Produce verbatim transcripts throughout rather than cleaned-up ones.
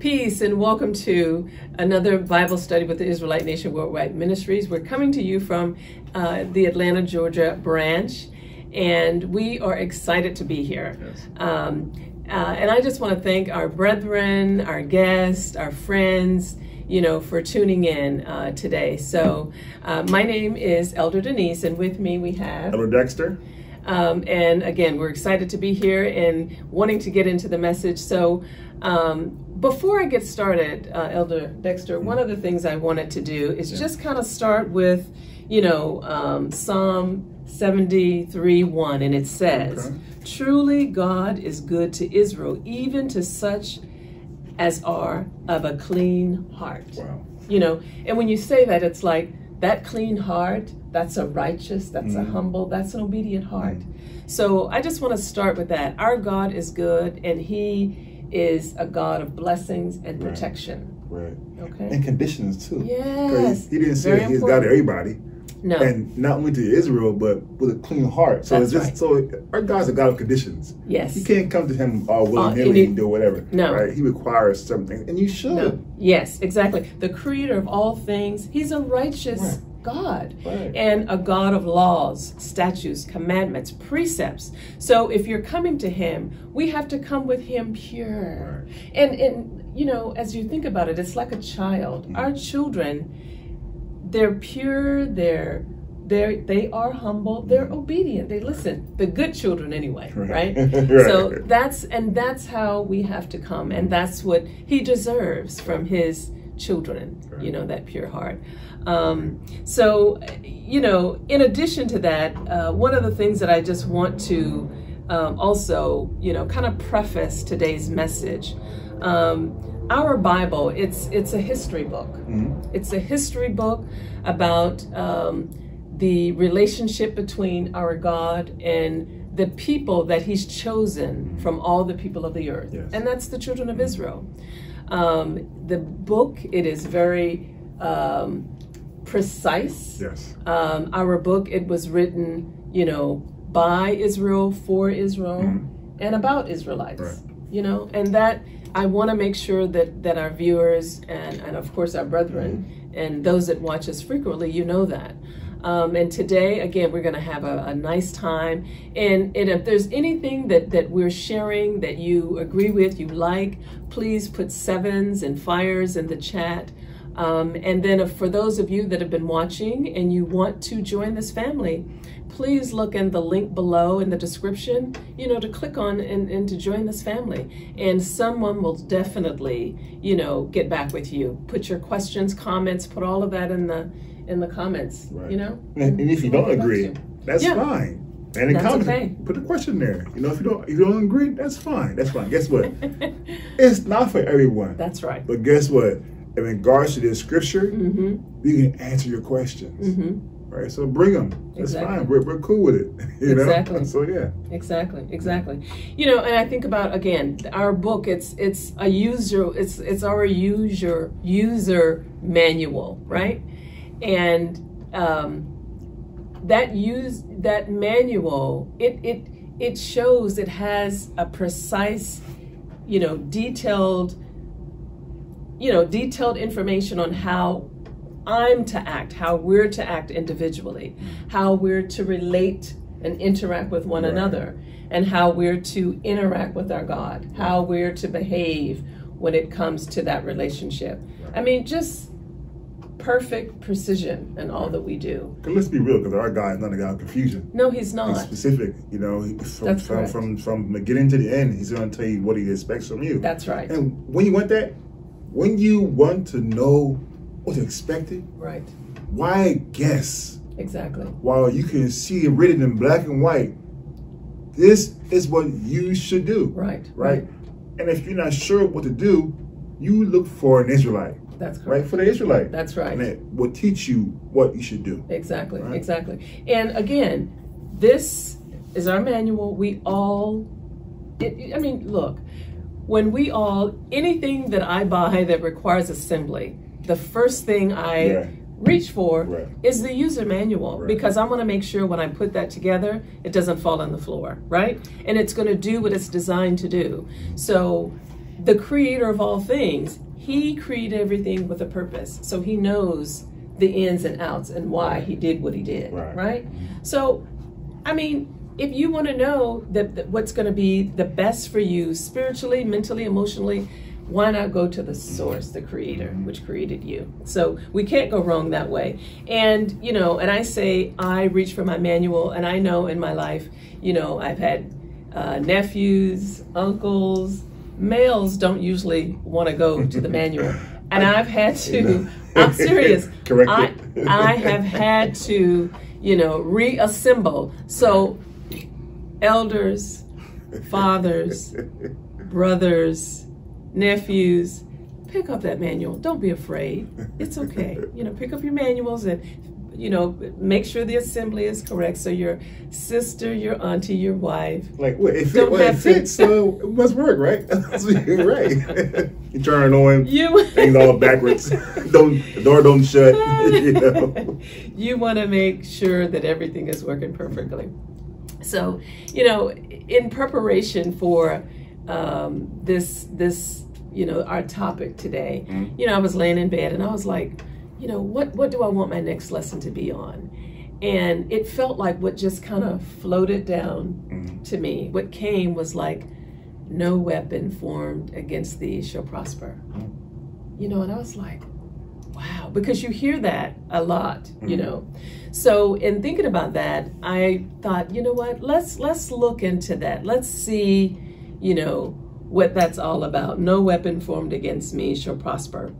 Peace and welcome to another Bible study with the Israelite Nation Worldwide Ministries. We're coming to you from uh, the Atlanta, Georgia branch, and we are excited to be here. Yes. Um, uh, and I just want to thank our brethren, our guests, our friends, you know, for tuning in uh, today. So uh, my name is Elder Denise, and with me we have Elder Dexter. Um, and again, we're excited to be here and wanting to get into the message. So um, before I get started, uh, Elder Dexter, one of the things I wanted to do is yeah. just kind of start with, you know, um, Psalm seventy-three, one, and it says, okay. Truly God is good to Israel, even to such as are of a clean heart. Wow. You know, and when you say that, it's like, that clean heart, that's a righteous, that's mm. a humble, that's an obedient heart. Mm. So I just want to start with that. Our God is good, and He is a God of blessings and right. protection. Right. Okay. And conditions too. Yes. He, he didn't say He's got everybody. No. And not only to Israel, but with a clean heart. So that's it's just right. so our God's a God of conditions. Yes. You can't come to Him all willy-nilly uh, and do whatever. No. Right? He requires something, and you should. No. Yes, exactly. The Creator of all things, He's a righteous right. God, right. and a God of laws, statutes, commandments, precepts. So if you're coming to Him, we have to come with Him pure. Right. And and you know, as you think about it, it's like a child. Mm. Our children. They're pure, they're, they're, they are humble, they're obedient, they listen. The good children anyway, right? right? So that's, and that's how we have to come, and that's what He deserves from His children, right. you know, that pure heart. Um, so, you know, in addition to that, uh, one of the things that I just want to um, also, you know, kind of preface today's message. Um, Our Bible, it's it's a history book. Mm-hmm. It's a history book about um, the relationship between our God and the people that He's chosen mm-hmm. from all the people of the earth. Yes. And that's the children of mm-hmm. Israel. Um, the book, it is very um, precise. Yes. Um, our book, it was written, you know, by Israel, for Israel, mm-hmm. and about Israelites. Right. You know, and that I want to make sure that, that our viewers and, and of course our brethren mm-hmm. and those that watch us frequently, you know that. Um, and today, again, we're going to have a, a nice time. And, and if there's anything that, that we're sharing that you agree with, you like, please put sevens and fires in the chat. Um, and then if, for those of you that have been watching and you want to join this family, please look in the link below in the description, you know, to click on and, and to join this family. And someone will definitely, you know, get back with you. Put your questions, comments, put all of that in the in the comments, right. you know? And, and if you don't agree, you. that's yeah. fine. And in comments, okay. put a question there. You know, if you don't, if you don't agree, that's fine. That's fine. Guess what? It's not for everyone. That's right. But guess what? In regards to this scripture, mm-hmm. you can answer your questions. Mm-hmm. Right, so bring them. That's exactly. fine. We're, we're cool with it. You exactly. know? So yeah. Exactly. Exactly. You know, and I think about again our book. It's it's a user. It's it's our user user manual, right? And um, that use that manual. It it it shows it has a precise, you know, detailed, you know, detailed information on how I'm to act, how we're to act individually, how we're to relate and interact with one right. another, and how we're to interact with our God, right. how we're to behave when it comes to that relationship. Right. I mean, just perfect precision in all right. that we do. Let's be real, because our God is not a God of confusion. No, He's not. He's specific, you know, he, from, That's from, from, from beginning to the end, He's going to tell you what He expects from you. That's right. And when you want that, when you want to know what's expected? Right. Why guess? Exactly. While you can see it written in black and white, this is what you should do. Right. Right. And if you're not sure what to do, you look for an Israelite. That's correct. Right? For the Israelite. That's right. And it will teach you what you should do. Exactly. Right? Exactly. And again, this is our manual. We all, it, I mean, look, when we all, anything that I buy that requires assembly, the first thing I yeah. reach for right. is the user manual right. because I want to make sure when I put that together, it doesn't fall on the floor, right? And it's going to do what it's designed to do. So the creator of all things, he created everything with a purpose. So he knows the ins and outs and why he did what he did, right? right? So, I mean, if you want to know that, that what's going to be the best for you spiritually, mentally, emotionally, why not go to the source, the creator, which created you? So we can't go wrong that way. And, you know, and I say, I reach for my manual, and I know in my life, you know, I've had uh, nephews, uncles, males don't usually want to go to the manual. And I, I've had to, you know, I'm serious, correct I, I have had to, you know, reassemble. So elders, fathers, brothers, nephews, pick up that manual. Don't be afraid. It's okay. You know, pick up your manuals and, you know, make sure the assembly is correct. So your sister, your auntie, your wife. Like, well, if don't it, well, have it fits, to. So it must work, right? You're right. You turn it on, you, things all backwards. Don't, the door don't shut. You know? You want to make sure that everything is working perfectly. So, you know, in preparation for um, this, this, you know, our topic today, mm-hmm. you know, I was laying in bed and I was like, you know, what, what do I want my next lesson to be on? And it felt like what just kind of floated down mm-hmm. to me, what came was like, no weapon formed against thee shall prosper. Mm-hmm. You know, and I was like, wow, because you hear that a lot, you know. So in thinking about that, I thought, you know what, let's let's look into that. Let's see, you know, what that's all about. No weapon formed against me shall prosper.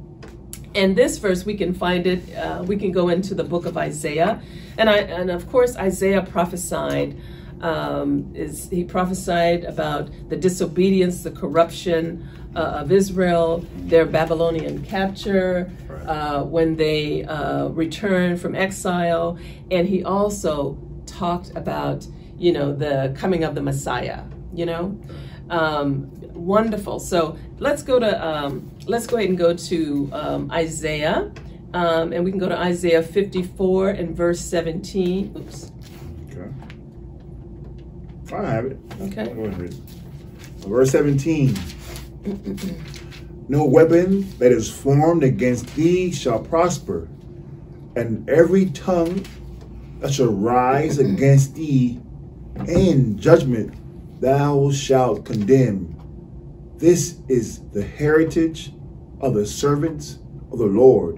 And this verse, we can find it, uh, we can go into the book of Isaiah. And, I, and of course, Isaiah prophesied, um, is he prophesied about the disobedience, the corruption Uh, of Israel, their Babylonian capture, uh, when they uh, returned from exile. And he also talked about, you know, the coming of the Messiah, you know, um, wonderful. So let's go to, um, let's go ahead and go to um, Isaiah, um, and we can go to Isaiah fifty-four and verse seventeen. Oops. Okay. I have it. Okay. Go ahead and read it. Verse seventeen. No weapon that is formed against thee shall prosper, and every tongue that shall rise against thee in judgment thou shalt condemn. This is the heritage of the servants of the Lord,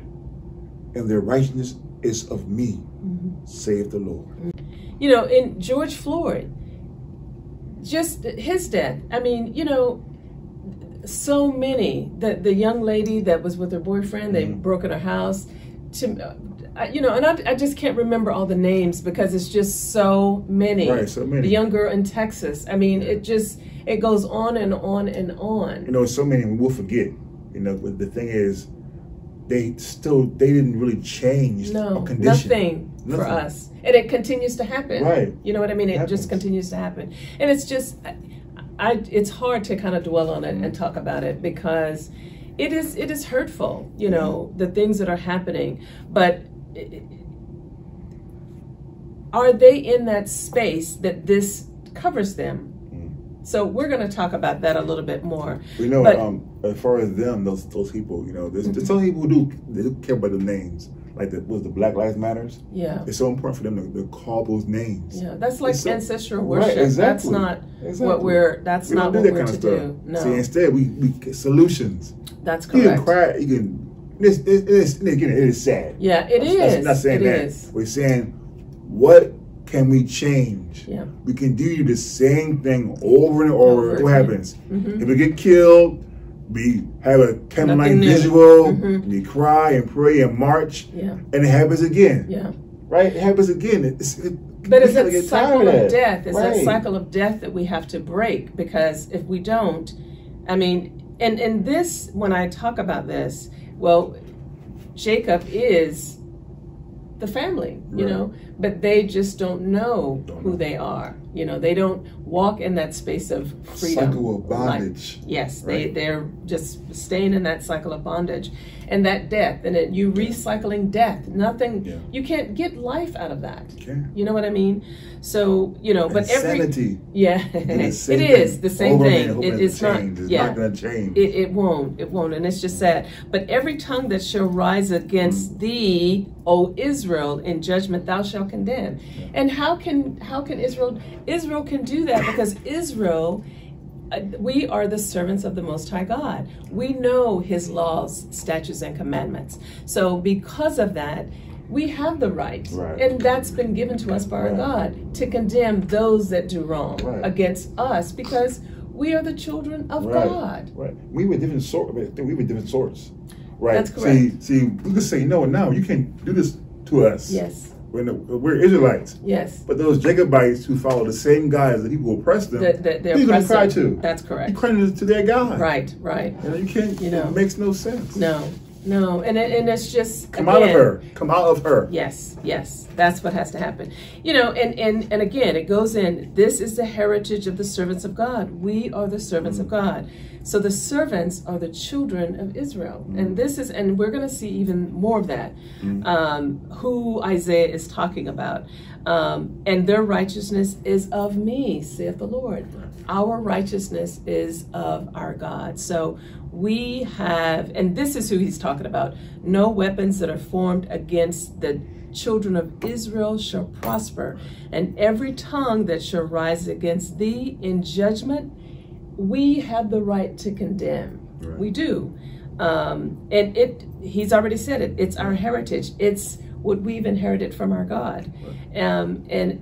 and their righteousness is of me, mm-hmm. saith the Lord. You know, in George Floyd, just his death, I mean, you know, so many, the, the young lady that was with her boyfriend, they mm-hmm. broke in her house. To, I, you know, and I, I just can't remember all the names because it's just so many. Right, so many. The young girl in Texas. I mean, yeah. it just, it goes on and on and on. You know, so many we'll forget, you know, but the thing is, they still, they didn't really change no, our condition. Nothing, nothing for us. And it continues to happen. Right. You know what I mean? It, it just continues to happen. And it's just... I, it's hard to kind of dwell on it and talk about it because it is it is hurtful, you know, the things that are happening. But are they in that space that this covers them? So we're going to talk about that a little bit more. You know, but, um, as far as them, those those people, you know, there's, there's some people who do, they do care about the names. Like the, was the Black Lives Matters? Yeah, it's so important for them to, to call those names. Yeah, that's like so, ancestral worship. Right, exactly. That's not exactly. what we're. That's we not do what that we're kind of to stuff. do. No. See, instead we, we get solutions. That's correct. You can cry. You can. This this this again. It is sad. Yeah, it I'm, is. I'm not saying it that. Is. We're saying, what can we change? Yeah, we can do the same thing over and over. over what happens? Mm-hmm. If we get killed. We have a candlelight visual, mm-hmm. we cry and pray and march, yeah. and it happens again. Yeah. Right? It happens again. It's, it, but it's that cycle of that. death. It's right. that cycle of death that we have to break, because if we don't, I mean, and, and this, when I talk about this, well, Jacob is the family, you right. know, but they just don't know don't who know. they are. You know, they don't walk in that space of freedom. Cycle of bondage. Like, yes, right? they, they're just staying in that cycle of bondage. And that death, and it, you recycling death. Nothing, yeah. you can't get life out of that. Okay. You know what I mean? So, you know, but Insanity. every... Yeah, it is the same thing. It is not, yeah, not going to change. It, it won't, it won't, and it's just sad. But every tongue that shall rise against mm. thee, O Israel, in judgment thou shalt condemn. Yeah. And how can, how can Israel... Israel can do that because Israel, uh, we are the servants of the Most High God. We know His laws, statutes, and commandments. So because of that, we have the right, right. and that's been given to us by right. our God, to condemn those that do wrong right. against us because we are the children of right. God. Right. We were different sorts. We were different sorts. Right. That's correct. See, see, we could say no, now you can't do this to us. Yes. We're, the, we're Israelites. Yes. But those Jacobites who follow the same guys that people oppress them, that, that they're going to cry to. That's correct. You're crying to their God. Right, right. You know, you can't, you know, it makes no sense. No, no. And, it, and it's just, Come again, out of her. Come out of her. Yes, yes. That's what has to happen. You know, and, and, and again, it goes in, this is the heritage of the servants of God. We are the servants mm. of God. So the servants are the children of Israel. Mm-hmm. And this is, and we're going to see even more of that, mm-hmm. um, who Isaiah is talking about. Um, and their righteousness is of me, saith the Lord. Our righteousness is of our God. So we have, and this is who he's talking about, no weapons that are formed against the children of Israel shall prosper. And every tongue that shall rise against thee in judgment, we have the right to condemn. Right. We do. Um, and it, he's already said it, it's our heritage. It's what we've inherited from our God. Right. Um, and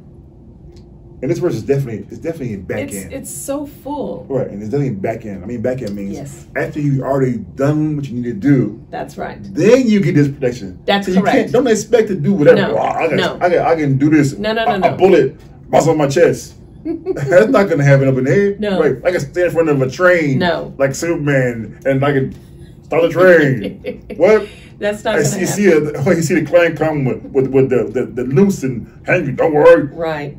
and this verse is definitely, it's definitely back it's, end. It's so full. Right, and it's definitely back end. I mean, back end means yes. after you've already done what you need to do. That's right. Then you get this protection. That's so correct. You can't, don't expect to do whatever. No. Oh, I, can, no. I, can, I can do this. No, no, no, I, no. A bullet bust on my chest. That's not gonna happen up in there. No, right. I can stand in front of a train. No, like Superman, and I can start a train. What? That's not. I gonna see, happen. see a, oh, you see the clan come with with, with the, the the loose and hang you. Don't worry. Right.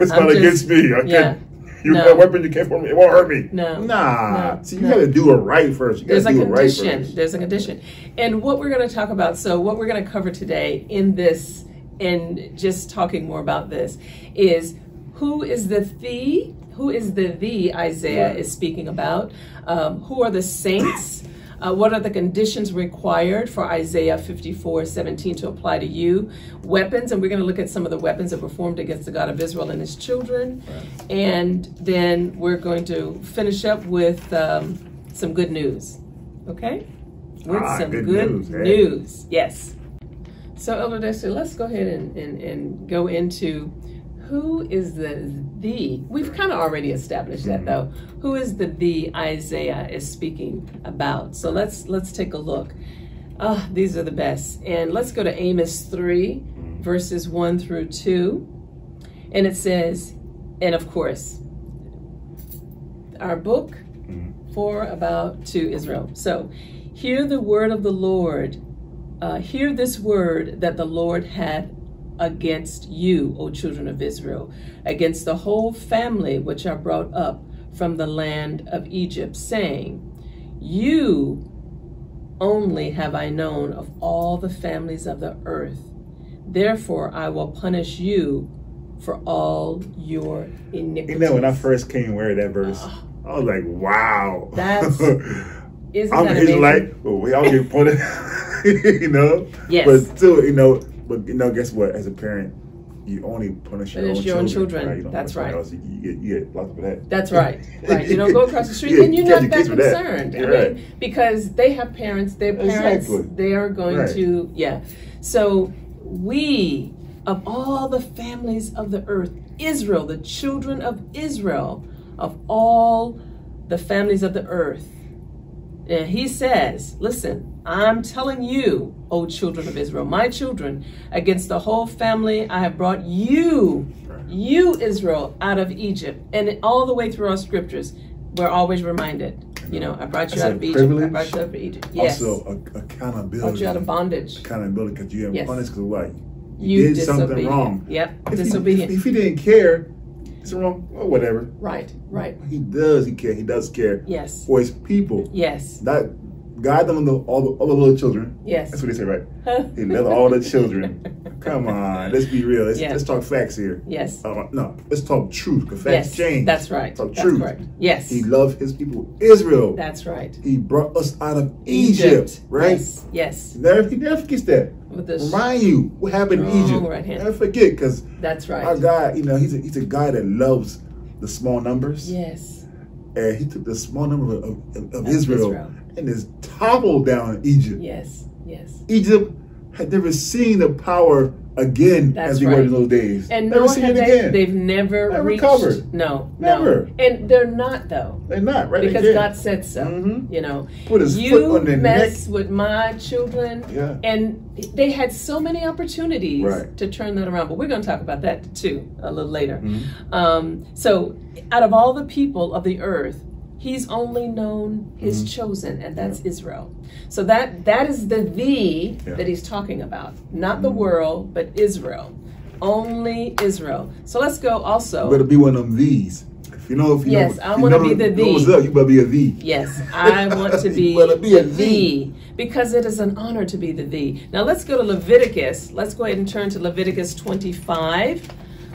It's I'm not just, against me. I yeah. can't. You no. got a weapon. You can't for me. It won't hurt me. No. Nah. No. See, you no. gotta do it right first. You gotta There's do a condition. It right first. There's a condition. And what we're gonna talk about. So what we're gonna cover today in this, and just talking more about this, is. Who is the thee? Who is the thee Isaiah is speaking about? Um, who are the saints? Uh, what are the conditions required for Isaiah fifty-four seventeen to apply to you? Weapons, and we're going to look at some of the weapons that were formed against the God of Israel and his children. Right. And then we're going to finish up with um, some good news. Okay? With ah, some good, good news, hey. news. Yes. So, Elder Dexter, let's go ahead and, and, and go into... Who is the the? We've kind of already established that, though. Who is the the Isaiah is speaking about? So let's let's take a look. Oh, these are the best. And let's go to Amos three, verses one through two. And it says, and of course, our book for about to Israel. So hear the word of the Lord. Uh, hear this word that the Lord hath against you, O children of Israel, against the whole family which are brought up from the land of Egypt, saying, you only have I known of all the families of the earth. Therefore, I will punish you for all your iniquities. You know, when I first came aware of that verse, oh, I was like, wow. That's, isn't I'm that amazing? Like, well, we all get punished, you know? Yes. But still, you know, But you know, guess what? As a parent, you only punish your, own, your children, own children. Right? You That's right. You get, you get locked up for that. That's right. Right. You don't go across the street, yeah, and you're not that concerned. That. I right. mean, because they have parents. Their parents. Exactly. They are going right. to. Yeah. So we, of all the families of the earth, Israel, the children of Israel, of all the families of the earth, and he says, listen. I'm telling you, O children of Israel, my children, against the whole family, I have brought you, you Israel, out of Egypt. And all the way through our scriptures, we're always reminded, you know, I brought you That's out of Egypt. I brought you out of Egypt. Yes. Also, accountability. Brought you out of bondage. Accountability, because you have yes. punished because why? You, you did disobedient. something wrong. Yep, if disobedient. He, if he didn't care, It's wrong. Or whatever. Right. Right. He does. He care. He does care. Yes. For his people. Yes. Not God doesn't know all the all the little children. Yes. That's what they say, right? He loves all the children. Come on. Let's be real. Let's, yeah. let's talk facts here. Yes. Um, no. Let's talk truth. Because facts yes. change. That's right. Talk that's truth. Correct. Yes. He loved his people, Israel. That's right. He brought us out of Egypt. Egypt right. Yes. Yes. Never, he never forgets that. Remind you what happened in Egypt. Right hand. Never forget, because that's right. Our God, you know, he's a, he's a guy that loves the small numbers. Yes. And he took the small number of, of, of Israel, Israel and just toppled down Egypt. Yes. Yes. Egypt had never seen the power again that's as we right. were in those days. And never seen it they, again. They've never, never reached. Recovered. No. Never. No. And they're not though. They're not right because again. God said so. Mm-hmm. You know, put his you foot on their mess neck. With my children. Yeah. And they had so many opportunities right. to turn that around, but we're going to talk about that too a little later. Mm-hmm. um, so, out of all the people of the earth, He's only known His mm-hmm. chosen, and that's yeah. Israel. So that that is the thee yeah. that He's talking about, not mm-hmm. the world, but Israel, only Israel. So let's go also. You better be one of them these. If you know, if you yes, know, I want to be the thee. What's up? You better be a thee. Yes, I want to be, be a thee because it is an honor to be the thee. Now let's go to Leviticus. Let's go ahead and turn to Leviticus twenty-five.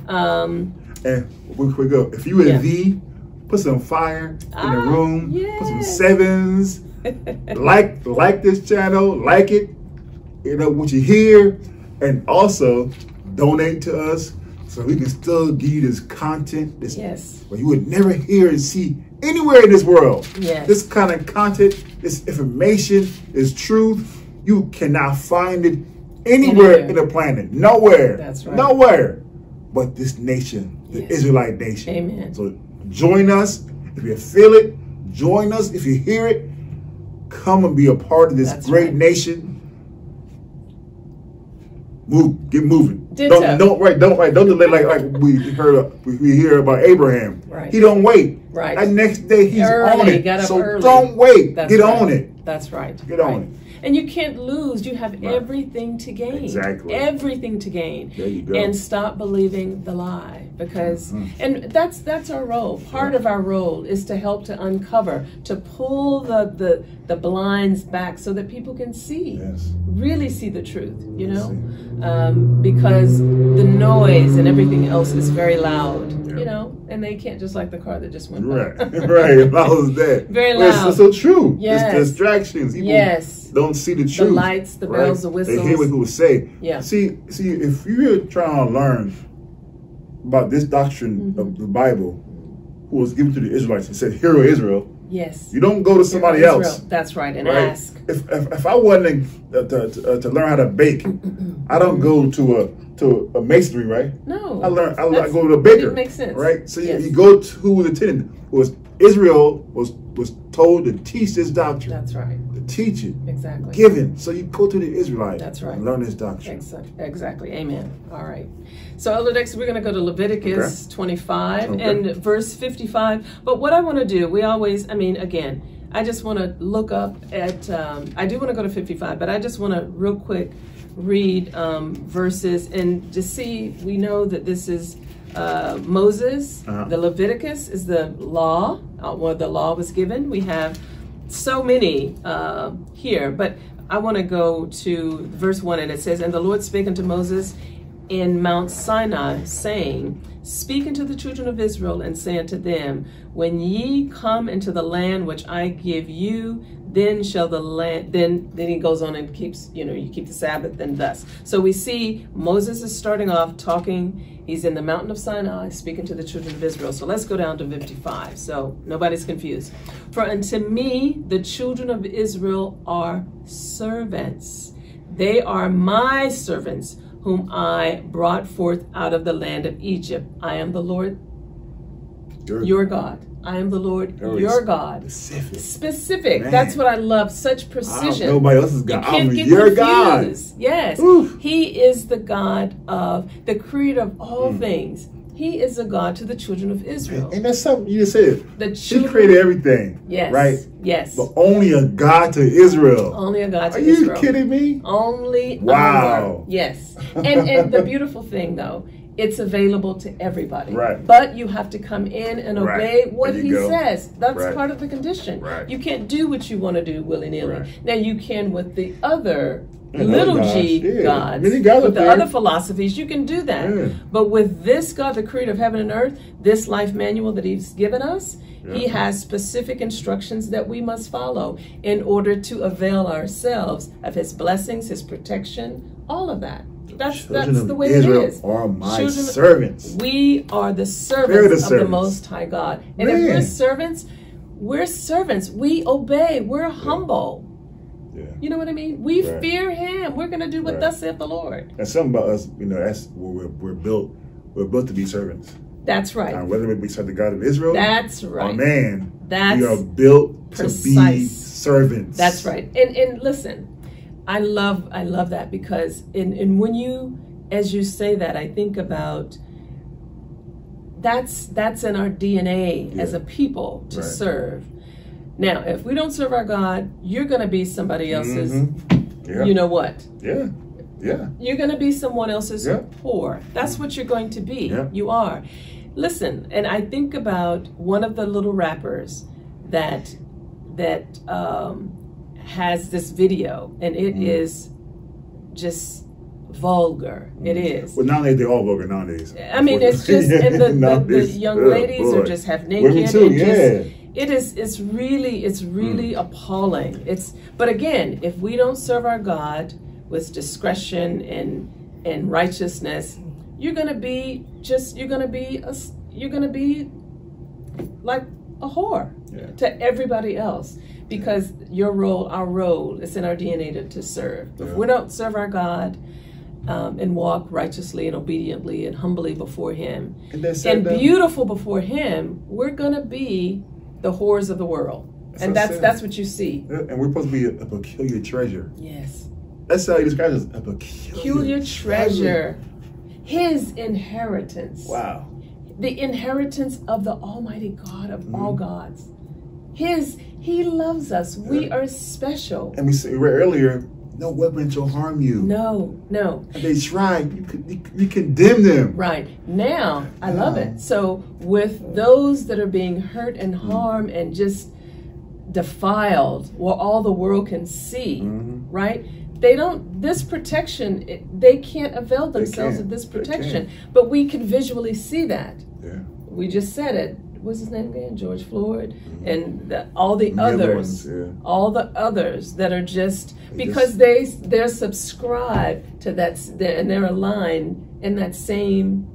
Um, and we we go. If you were yeah. thee. Put some fire in ah, the room. Yes. Put some sevens. like like this channel. Like it. You know what you hear, and also donate to us so we can still give you this content. This yes. Well, you would never hear and see anywhere in this world. Yes. This kind of content, this information, this truth, you cannot find it anywhere, anywhere. in the planet. Nowhere. That's right. Nowhere. But this nation, the yes. Israelite nation. Amen. So. Join us if you feel it. Join us if you hear it. Come and be a part of this That's great right. nation. Move, get moving. Ditto. Don't don't right, don't right, don't delay like like we heard we hear about Abraham. Right. He don't wait. Right. That next day he's early, on it. So early. Don't wait. That's get right. on it. That's right. Get right. on it. And you can't lose. You have right. everything to gain. Exactly. Everything to gain. There you go. And stop believing the lie. Because, mm-hmm. and that's that's our role. Part yeah. of our role is to help to uncover, to pull the, the, the blinds back so that people can see, yes. really see the truth, you know? Um, because the noise and everything else is very loud, yeah. you know? And they can't just like the car that just went right. by. Right, loud as that. Very loud. Well, it's so true. Yes. It's distractions. People yes. don't see the truth. The lights, the right? bells, the whistles. They hear what people say. Yeah. See, see, if you're trying to learn about this doctrine mm-hmm. of the Bible, who was given to the Israelites and said, "Hear, O Israel." Yes. You don't go to somebody Israel. Else. That's right, and right? ask. If, if if I wasn't uh, to, to, uh, to learn how to bake, I don't go to a to a masonry, right? No. I learn. I, I go to a baker. It makes sense, right? So yes. you, you go to who was attended was Israel was was told to teach this doctrine. That's right. Teach it. Exactly. Given. So you go to the Israelite. That's right. And learn this doctrine. Exactly. Exactly. Amen. All right. So, Elder Dexter, we're going to go to Leviticus okay. twenty-five okay. and verse fifty-five. But what I want to do, we always, I mean, again, I just want to look up at, um, I do want to go to fifty-five, but I just want to real quick read um, verses and just see, we know that this is uh, Moses. Uh-huh. The Leviticus is the law, uh, where the law was given. We have so many uh, here, but I want to go to verse one, and it says, "And the Lord spake unto Moses in Mount Sinai, saying, Speak unto the children of Israel, and say unto them, When ye come into the land which I give you, then shall the land, then, then he goes on and keeps, you know, you keep the Sabbath, and thus." So we see Moses is starting off talking. He's in the mountain of Sinai, speaking to the children of Israel. So let's go down to fifty-five, so nobody's confused. "For unto me the children of Israel are servants. They are my servants, whom I brought forth out of the land of Egypt. I am the Lord Good. Your God. I am the Lord your God." Specific. Specific. Man. That's what I love. Such precision. Nobody else's God. You can't I'm get your confused. God. Yes. Oof. He is the God of the creator of all mm. things. He is a God to the children of Israel. And that's something you just said. The children, he created everything. Yes. Right? Yes. But only a God to Israel. Only a God to Are Israel. Are you kidding me? Only wow. a God. Yes. And and the beautiful thing though it's available to everybody. Right. But you have to come in and obey right. what he go. says. That's right. part of the condition. Right. You can't do what you want to do willy-nilly. Right. Now, you can with the other and little gosh, g yeah. gods. Many gods with the there. other philosophies, you can do that. Yeah. But with this God, the creator of heaven and earth, this life manual that he's given us, yeah. he has specific instructions that we must follow in order to avail ourselves of his blessings, his protection, all of that. That's, that's the way Israel it is. Are my children, servants. We are the servants the of servants. the Most High God. And Man. if we're servants, we're servants. We obey. We're humble. Yeah. Yeah. You know what I mean? We right. fear him. We're going to do what right. thus saith the Lord. And something about us, you know, that's what we're, we're built. We're built to be servants. That's right. Now, whether we serve the God of Israel that's right. or man, that's we are built precise. to be servants. That's right. And, and listen. I love, I love that because in, in when you, as you say that, I think about that's, that's in our D N A yeah. as a people to right. serve. Now, if we don't serve our God, you're going to be somebody else's, mm-hmm. yeah. you know what? Yeah. Yeah. You're going to be someone else's yeah. poor. That's what you're going to be. Yeah. You are. Listen, and I think about one of the little rappers that, that, um, has this video, and it mm. is just vulgar. Mm. It is. Well, nowadays they're all vulgar nowadays. I mean, it's just, and the, the, the young oh, ladies boy. are just half naked. Too, and yeah. just, it is. It's really. It's really mm. appalling. It's. But again, if we don't serve our God with discretion and and righteousness, you're gonna be just. You're gonna be a. You're gonna be like a whore yeah. to everybody else. Because your role, our role, it's in our D N A to, to serve. Yeah. If we don't serve our God um, and walk righteously and obediently and humbly before him and, and beautiful before him, we're going to be the whores of the world. That's and that's that's what you see. Yeah, and we're supposed to be a, a peculiar treasure. Yes. That's how he describes it, a peculiar, peculiar treasure. His inheritance. Wow. The inheritance of the Almighty God of mm. all gods. His, he loves us. Yeah. We are special. And we said earlier, no weapon shall harm you. No, no. And they tried. You, you, you condemn them. Right. Now, I no. love it. So with those that are being hurt and harmed and just defiled, where all the world can see, mm-hmm. right? They don't, this protection, it, they can't avail themselves of this protection. But we can visually see that. Yeah. We just said it. What's his name again? George Floyd mm-hmm. and the, all the, the others, other ones, yeah. all the others that are just they because just, they they're subscribed to that they're, and they're aligned in that same,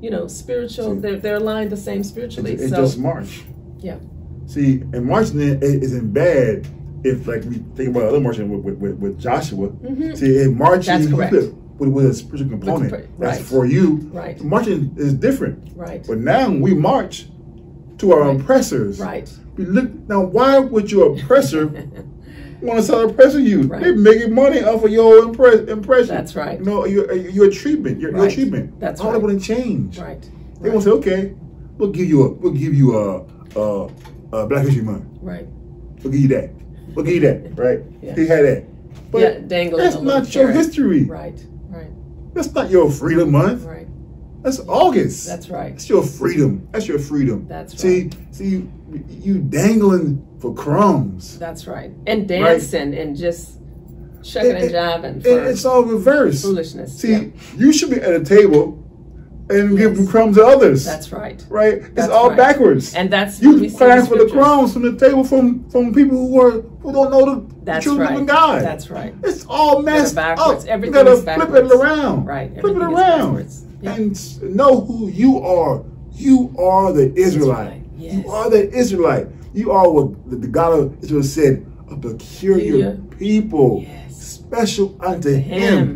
you know, spiritual. See, they're they're aligned the same spiritually. It's, it's so, just March. Yeah. See, and marching isn't bad if like we think about other marching with with, with Joshua. Mm-hmm. See, and marching. That's correct. With, With, with a spiritual component right. that's for you. Right. Marching is different. Right. But now we march to our right. oppressors. Right. We look, now, why would your oppressor want to start oppressing you? Right. They're making money off of your impre impression. That's right. You no, know, your, your treatment. Your, right. your treatment. That's All right. All that wouldn't change. Right. They right. won't say, okay, we'll give you a, we'll give you a, a, a Black History Month. Right. We'll give you that. We'll give you that. Right. Yeah. They had that. But yeah, that's not your carrot. history. Right. Right. That's not your freedom month. Right. That's August. That's right. That's your freedom. That's your freedom. That's right. See, see, you, you dangling for crumbs. That's right. And dancing right? and just shucking and, and, and jiving. For and it's all reversed. Foolishness. See, yep. you should be at a table and yes. give crumbs to others. That's right. Right. That's it's all right. backwards. And that's you we crying for scriptures. the crumbs from the table from from people who are who don't know the, the children right. of God. That's right. It's all messed backwards. up. Everything you gotta is backwards. Flip it around. Right. Everything flip it around. Backwards. Yep. And know who you are. You are the Israelite. Right. Yes. You are the Israelite. You are what the, the God of Israel said, a peculiar yeah. people, yes. special unto him.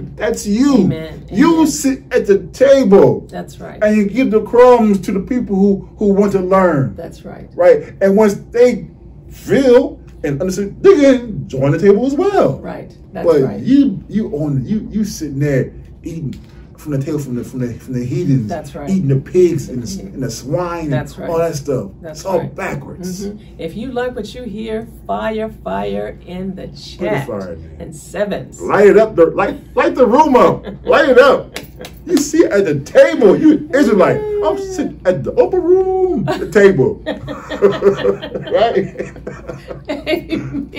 him. That's you. Amen. You Amen. sit at the table. That's right. And you give the crumbs to the people who, who want to learn. That's right. Right. And once they feel and understand, they can join the table as well. Right. That's but right. But you you on you you sitting there eating from the table from the from the from the heathens. That's right. Eating the pigs and the, and the swine. That's right. And all that stuff. That's it's all right. backwards. Mm-hmm. If you like what you hear, fire, fire in the chat. Put the fire, and sevens. Light it up. The, light light the room up. Light it up. You see at the table, you Israelite. I'm sitting at the upper room, the table. Right? Amen.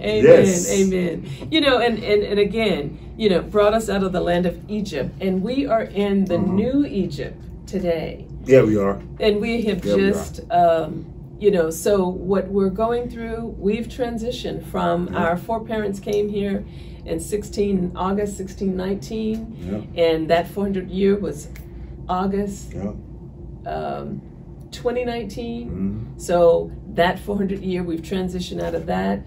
Amen. Yes. Amen. You know, and, and, and again, you know, brought us out of the land of Egypt. And we are in the mm-hmm. new Egypt today. Yeah, we are. And we have yeah, just, we um, you know, so what we're going through, we've transitioned from yeah. our foreparents came here in sixteen August sixteen nineteen, yeah. and that four hundred year was August yeah. um, twenty nineteen. Mm-hmm. So that four hundred year, we've transitioned out of that.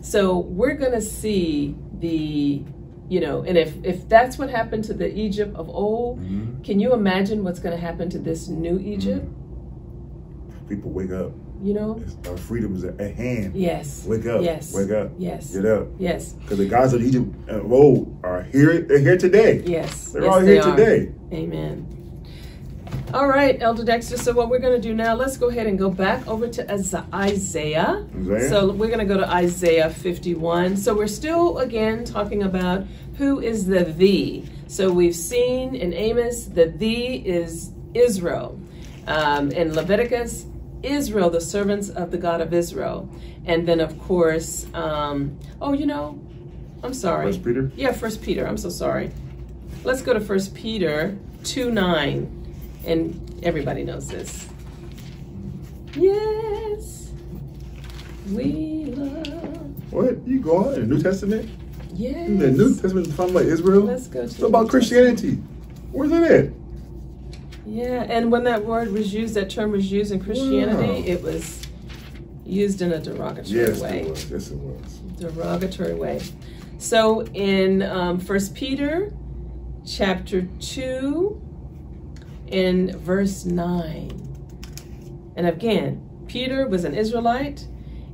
So we're going to see the, you know, and if if that's what happened to the Egypt of old, mm-hmm. can you imagine what's going to happen to this new Egypt? Mm-hmm. People wake up. You know, our freedom is at hand. Yes. Wake up. Yes. Wake up. Yes. Get up. Yes. Because the gods of Egypt and Road are here. They're here today. Yes. They're yes, all here they today. Amen. All right, Elder Dexter. So what we're going to do now, let's go ahead and go back over to Isaiah. Isaiah. So we're going to go to Isaiah fifty-one. So we're still, again, talking about who is the thee. So we've seen in Amos, the thee is Israel. Um, in Leviticus, Israel, the servants of the God of Israel. And then, of course, um, oh, you know, I'm sorry. First Peter? Yeah, First Peter. I'm so sorry. Let's go to First Peter two nine. And everybody knows this. Yes, we love. What? You go on in the New Testament? Yes. In the New Testament is talking about Israel? Let's go to It's about Christianity. Where's it at? Yeah, and when that word was used, that term was used in Christianity, yeah. it was used in a derogatory yes, way. Yes, it was. Yes, it was. Derogatory way. So in um, First Peter chapter two, in verse nine. And again, Peter was an Israelite,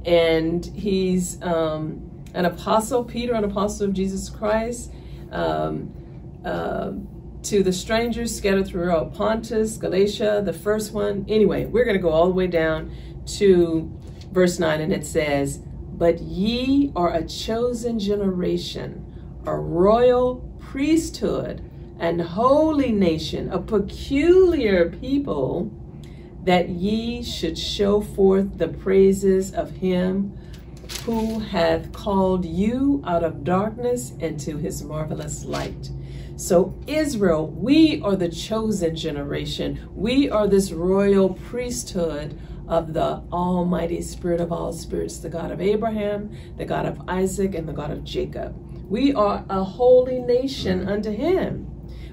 and he's um, an apostle, Peter, an apostle of Jesus Christ, um, uh, to the strangers scattered throughout Pontus, Galatia, the first one. Anyway, we're going to go all the way down to verse nine, and it says, "But ye are a chosen generation, a royal priesthood, an holy nation, a peculiar people, that ye should show forth the praises of him who hath called you out of darkness into his marvelous light." So Israel, we are the chosen generation. We are this royal priesthood of the almighty Spirit of all spirits, the God of Abraham, the God of Isaac, and the God of Jacob. We are a holy nation unto him.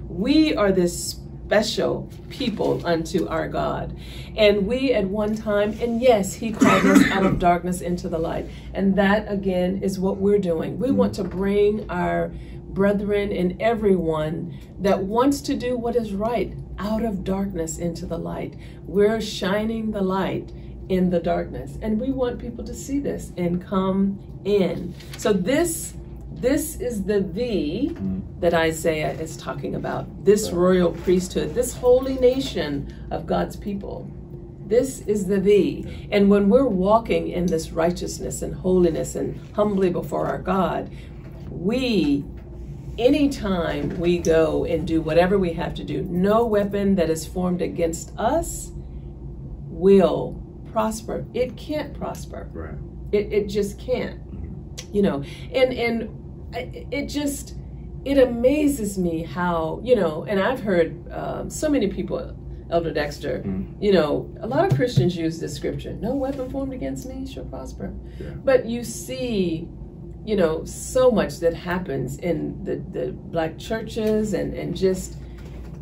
We are this special people unto our God. And we at one time, and yes, he called us out of darkness into the light. And that, again, is what we're doing. We want to bring our brethren and everyone that wants to do what is right out of darkness into the light. We're shining the light in the darkness, and we want people to see this and come in. So this this is the thee that Isaiah is talking about, this royal priesthood, this holy nation of God's people. This is the thee. And when we're walking in this righteousness and holiness and humbly before our God, we anytime we go and do whatever we have to do, no weapon that is formed against us will prosper. It can't prosper. Right. It, it just can't, you know. And and it just, it amazes me how, you know, and I've heard um, so many people, Elder Dexter, mm. you know, a lot of Christians use this scripture, "No weapon formed against me shall prosper." Yeah. But you see, you know, so much that happens in the, the black churches and, and just,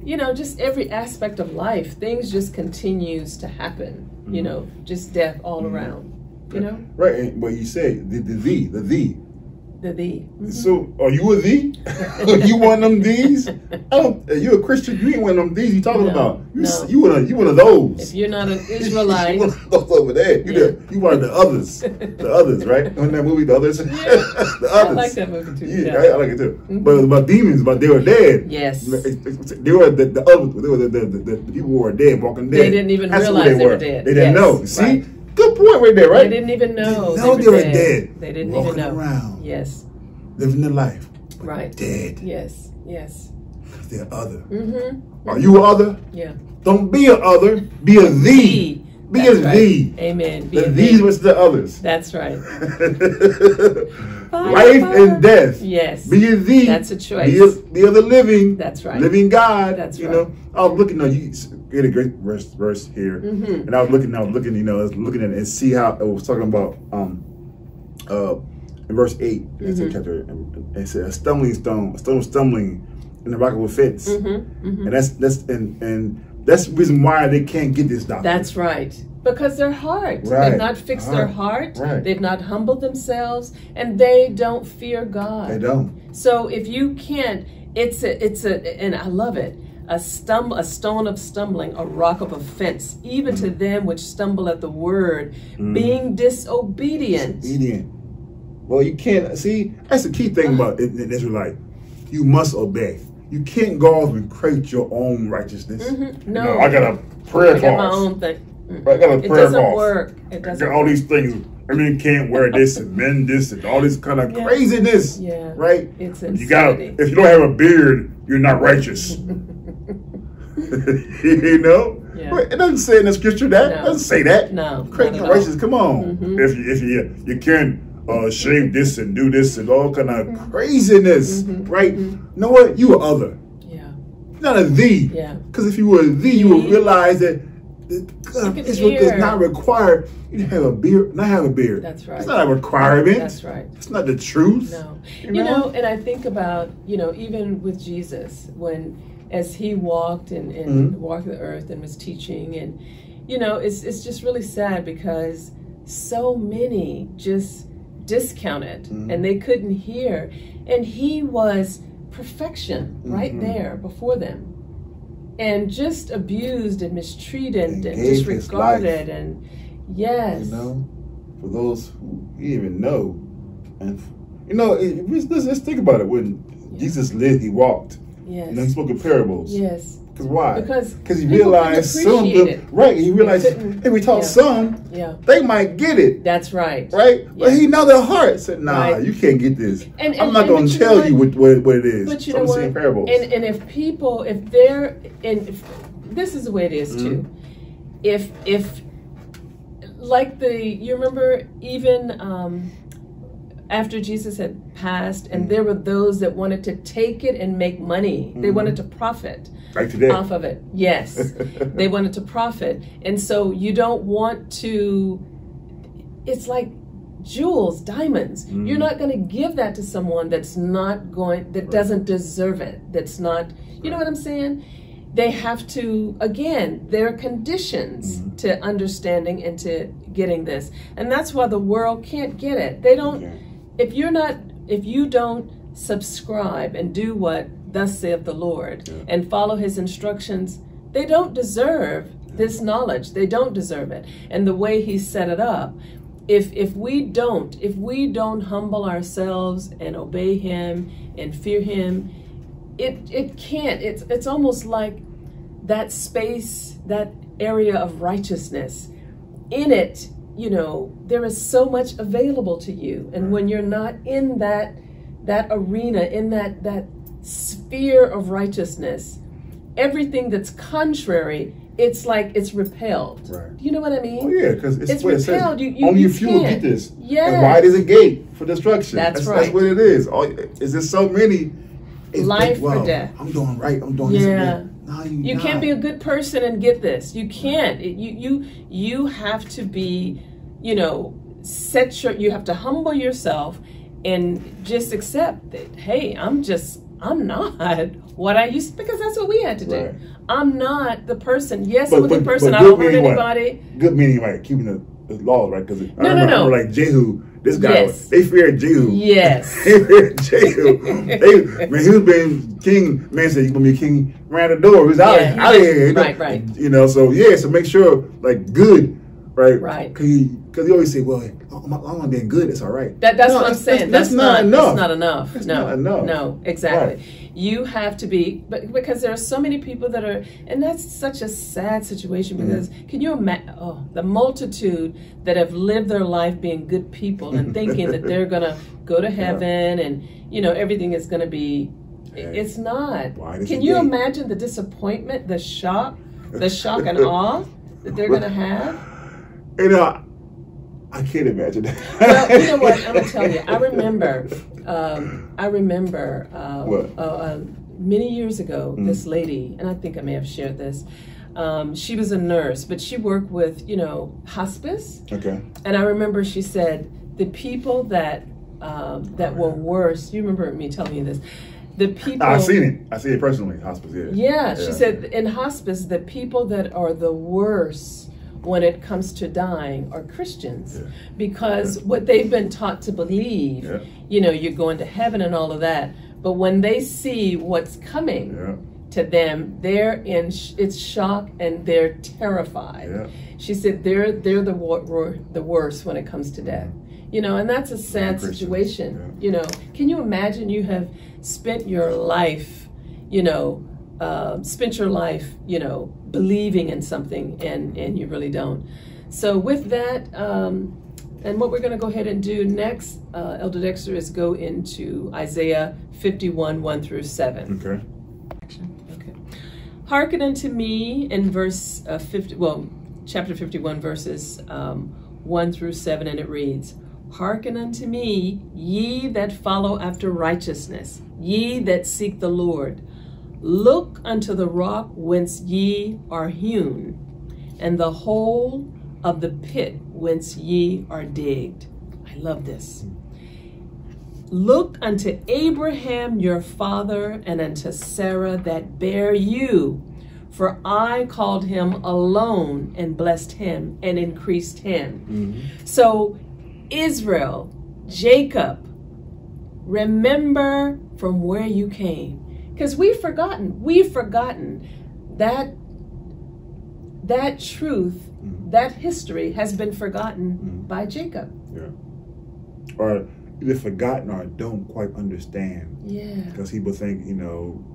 you know, just every aspect of life, things just continues to happen, mm-hmm. you know, just death all mm-hmm. around, you know? Right, and what you say, the thee, the thee. The thee. Mm-hmm. So, are you a thee? Are you one of them thees? Oh, you're a Christian, you ain't one of them thees you talking no, about. You, no. you, one of, you one of those. If you're not an Israelite. You're one of those over there. You, yeah. the, you one of the others. The others, right? Remember that movie, The Others? Yeah. The Others. I like that movie too. Yeah, yeah. I, I like it too. Mm-hmm. But it was about demons, but they were dead. Yes. They were the, the others, they were the, the, the, the people who were dead, walking dead. They didn't even That's realize they, they were dead. They didn't yes. know. See? Right. Good point right there, right? They didn't even know. They, know they, were, they dead. were dead. They didn't Walking even know. around. Yes. Living their life. Right. Dead. Yes. Yes. they're other. Mm-hmm. Mm-hmm. Are you other? Yeah. Don't be an other. Be a thee. Be That's a right. thee. Amen. Be the a thee was the others. That's right. Fire, Life fire. and death. Yes. Be a thee. That's a choice. Be a, be a the living. That's right. Living God. That's you right. You know, I was looking. No, you get a great verse, verse here, mm-hmm. and I was looking. I was looking. You know, I was looking at it and see how it was talking about. Um, uh, in verse eight, mm-hmm. in chapter, and it said a stumbling stone, a stone stumbling, and the rock will fence. Mm-hmm. Mm-hmm. And that's that's and and. That's the reason why they can't get this doctrine. That's right. Because their heart. Right. They've not fixed right. their heart. Right. They've not humbled themselves. And they don't fear God. They don't. So if you can't, it's a, it's a, and I love it, a stum, a stone of stumbling, a rock of offense, even mm-hmm. to them which stumble at the word, mm-hmm. being disobedient. Disobedient. Well, you can't, see, that's the key thing about it, an Israelite. You must obey. You can't go off and create your own righteousness. Mm-hmm. No. You know, I got a prayer call. I got my own thing. Mm-hmm. I got a prayer call. It doesn't calls. work. It doesn't I got all work. these things. I mean, can't wear this and mend this and all this kind of yeah. craziness. Yeah. Right? It's insanity. You gotta, if you don't have a beard, you're not righteous. You know? Yeah. It doesn't say in the scripture that. No. It doesn't say that. No. Create your righteousness. Come on. Mm-hmm. If you, if you, you can't. Uh, shave this and do this and all kind of mm-hmm. craziness, mm-hmm. right? Mm-hmm. You know what? You are other. Yeah. Not a thee. Yeah. Because if you were a thee, you would realize that God, Israel does not require you to have a beard. Not have a beard. That's right. It's not a requirement. That's right. It's not the truth. No. You know? You know, and I think about, you know, even with Jesus, when as he walked and, and mm-hmm. walked the earth and was teaching, and you know, it's it's just really sad because so many just discounted mm-hmm. and they couldn't hear, and he was perfection mm-hmm. right there before them, and just abused and mistreated and, and disregarded, and yes, you know, for those who he didn't even know. And you know, it, let's, let's think about it. When yeah. Jesus lived, he walked, yes, and he spoke in parables, yes. Because why? Because he realized some them, right. He realized if hey, we taught yeah. some, yeah. they might get it. That's right. Right? Yeah. But he know their heart. Said, nah, right. you can't get this. And, and, I'm not going to tell you, know what, you what, what it is. But you know what? And, and if people, if they're, and if, this is the way it is too. Mm-hmm. If, if, like the, you remember even um, after Jesus had passed, and mm-hmm. there were those that wanted to take it and make money. Mm-hmm. They wanted to profit. Right today. Off of it, yes. They wanted to profit. And so you don't want to, it's like jewels, diamonds. Mm. You're not going to give that to someone that's not going, that right. doesn't deserve it, that's not, you right. know what I'm saying? They have to, again, there are conditions mm. to understanding and to getting this. And that's why the world can't get it. They don't, yeah. if you're not, if you don't subscribe and do what thus saith the Lord, yeah. and follow his instructions, they don't deserve this knowledge. They don't deserve it. And the way he set it up, if if we don't, if we don't humble ourselves and obey him and fear him, it it can't. It's it's almost like that space, that area of righteousness. In it, you know, there is so much available to you. And when you're not in that that arena, in that that sphere of righteousness, everything that's contrary, it's like it's repelled. Right. You know what I mean? Oh yeah, because it's, it's repelled. It says, you, you, only you a few will get this. Yeah. And wide is a gate for destruction. That's, that's right. That's what it is. All, is there so many? It's Life like, well, or death. I'm doing right. I'm doing yeah. this. No, you you not. can't be a good person and get this. You can't. It, you you you have to be. You know, set your. You have to humble yourself and just accept that. Hey, I'm just. I'm not what I used to, because that's what we had to do. Right. I'm not the person. Yes, but, I'm a good but, person. But good I don't hurt anybody. What? Good meaning, right? Keeping the, the laws, right? Because no, I remember, no, no. I remember like Jehu, this guy, yes. they feared Jehu. Yes. They feared Jehu. They, when he was being king, man said, you're going to be king, ran the door. He was out, yeah, out of here. You know? Right, right. You know, so yeah, so make sure, like, good, right? Right. Because you always say, well, I'm, I'm not being good. It's all right. That, that's no, what I'm that's, saying. That's, that's, that's not, not enough. That's not enough. That's no, not enough. No, exactly. Right. You have to be, but because there are so many people that are, and that's such a sad situation. Because mm. can you imagine? Oh, the multitude that have lived their life being good people and thinking that they're gonna go to heaven, yeah. and you know everything is gonna be Hey, it's not. Can you imagine the disappointment, the shock, the shock and awe that they're going to have? You know, I can't imagine that. Well, you know what? I'm going to tell you. I remember, um, I remember uh, what? Uh, uh, many years ago, mm. this lady, and I think I may have shared this, um, she was a nurse, but she worked with, you know, hospice. Okay. And I remember she said, the people that um, that were worse, you remember me telling you this, the people... I've seen it. I see it personally, hospice, yeah. Yeah, she yeah. said in hospice, the people that are the worst when it comes to dying are Christians, yeah. because yeah. what they've been taught to believe, yeah. you know, you're going to heaven and all of that, but when they see what's coming yeah. to them, they're in sh it's shock and they're terrified. Yeah. She said they're they're the wor the worst when it comes to death. You know, and that's a sad situation. Yeah. You know, can you imagine you have spent your life, you know, uh, spent your life, you know, believing in something and, and you really don't. So with that, um, and what we're going to go ahead and do next, uh, Elder Dexter, is go into Isaiah fifty-one, one through seven. Okay. Okay. Hearken unto me in verse uh, fifty, well, chapter fifty-one, verses um, one through seven, and it reads, Hearken unto me, ye that follow after righteousness, ye that seek the Lord. Look unto the rock whence ye are hewn, and the hole of the pit whence ye are digged. I love this. Look unto Abraham your father, and unto Sarah that bare you. For I called him alone, and blessed him, and increased him. Mm-hmm. So Israel, Jacob, remember from where you came. Because we've forgotten, we've forgotten that that truth, mm-hmm. that history has been forgotten mm-hmm. by Jacob. Yeah. Or either forgotten or don't quite understand. Yeah. Because people think, you know,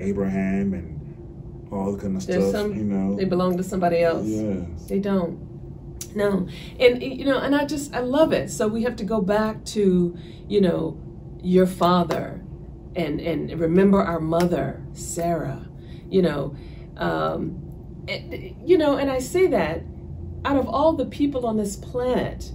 Abraham and all that kind of There's stuff, some, you know. They belong to somebody else. Yeah. They don't. No. And, you know, and I just, I love it. So we have to go back to, you know, your father and, and remember our mother, Sarah, you know. Um, and, you know, and I say that out of all the people on this planet,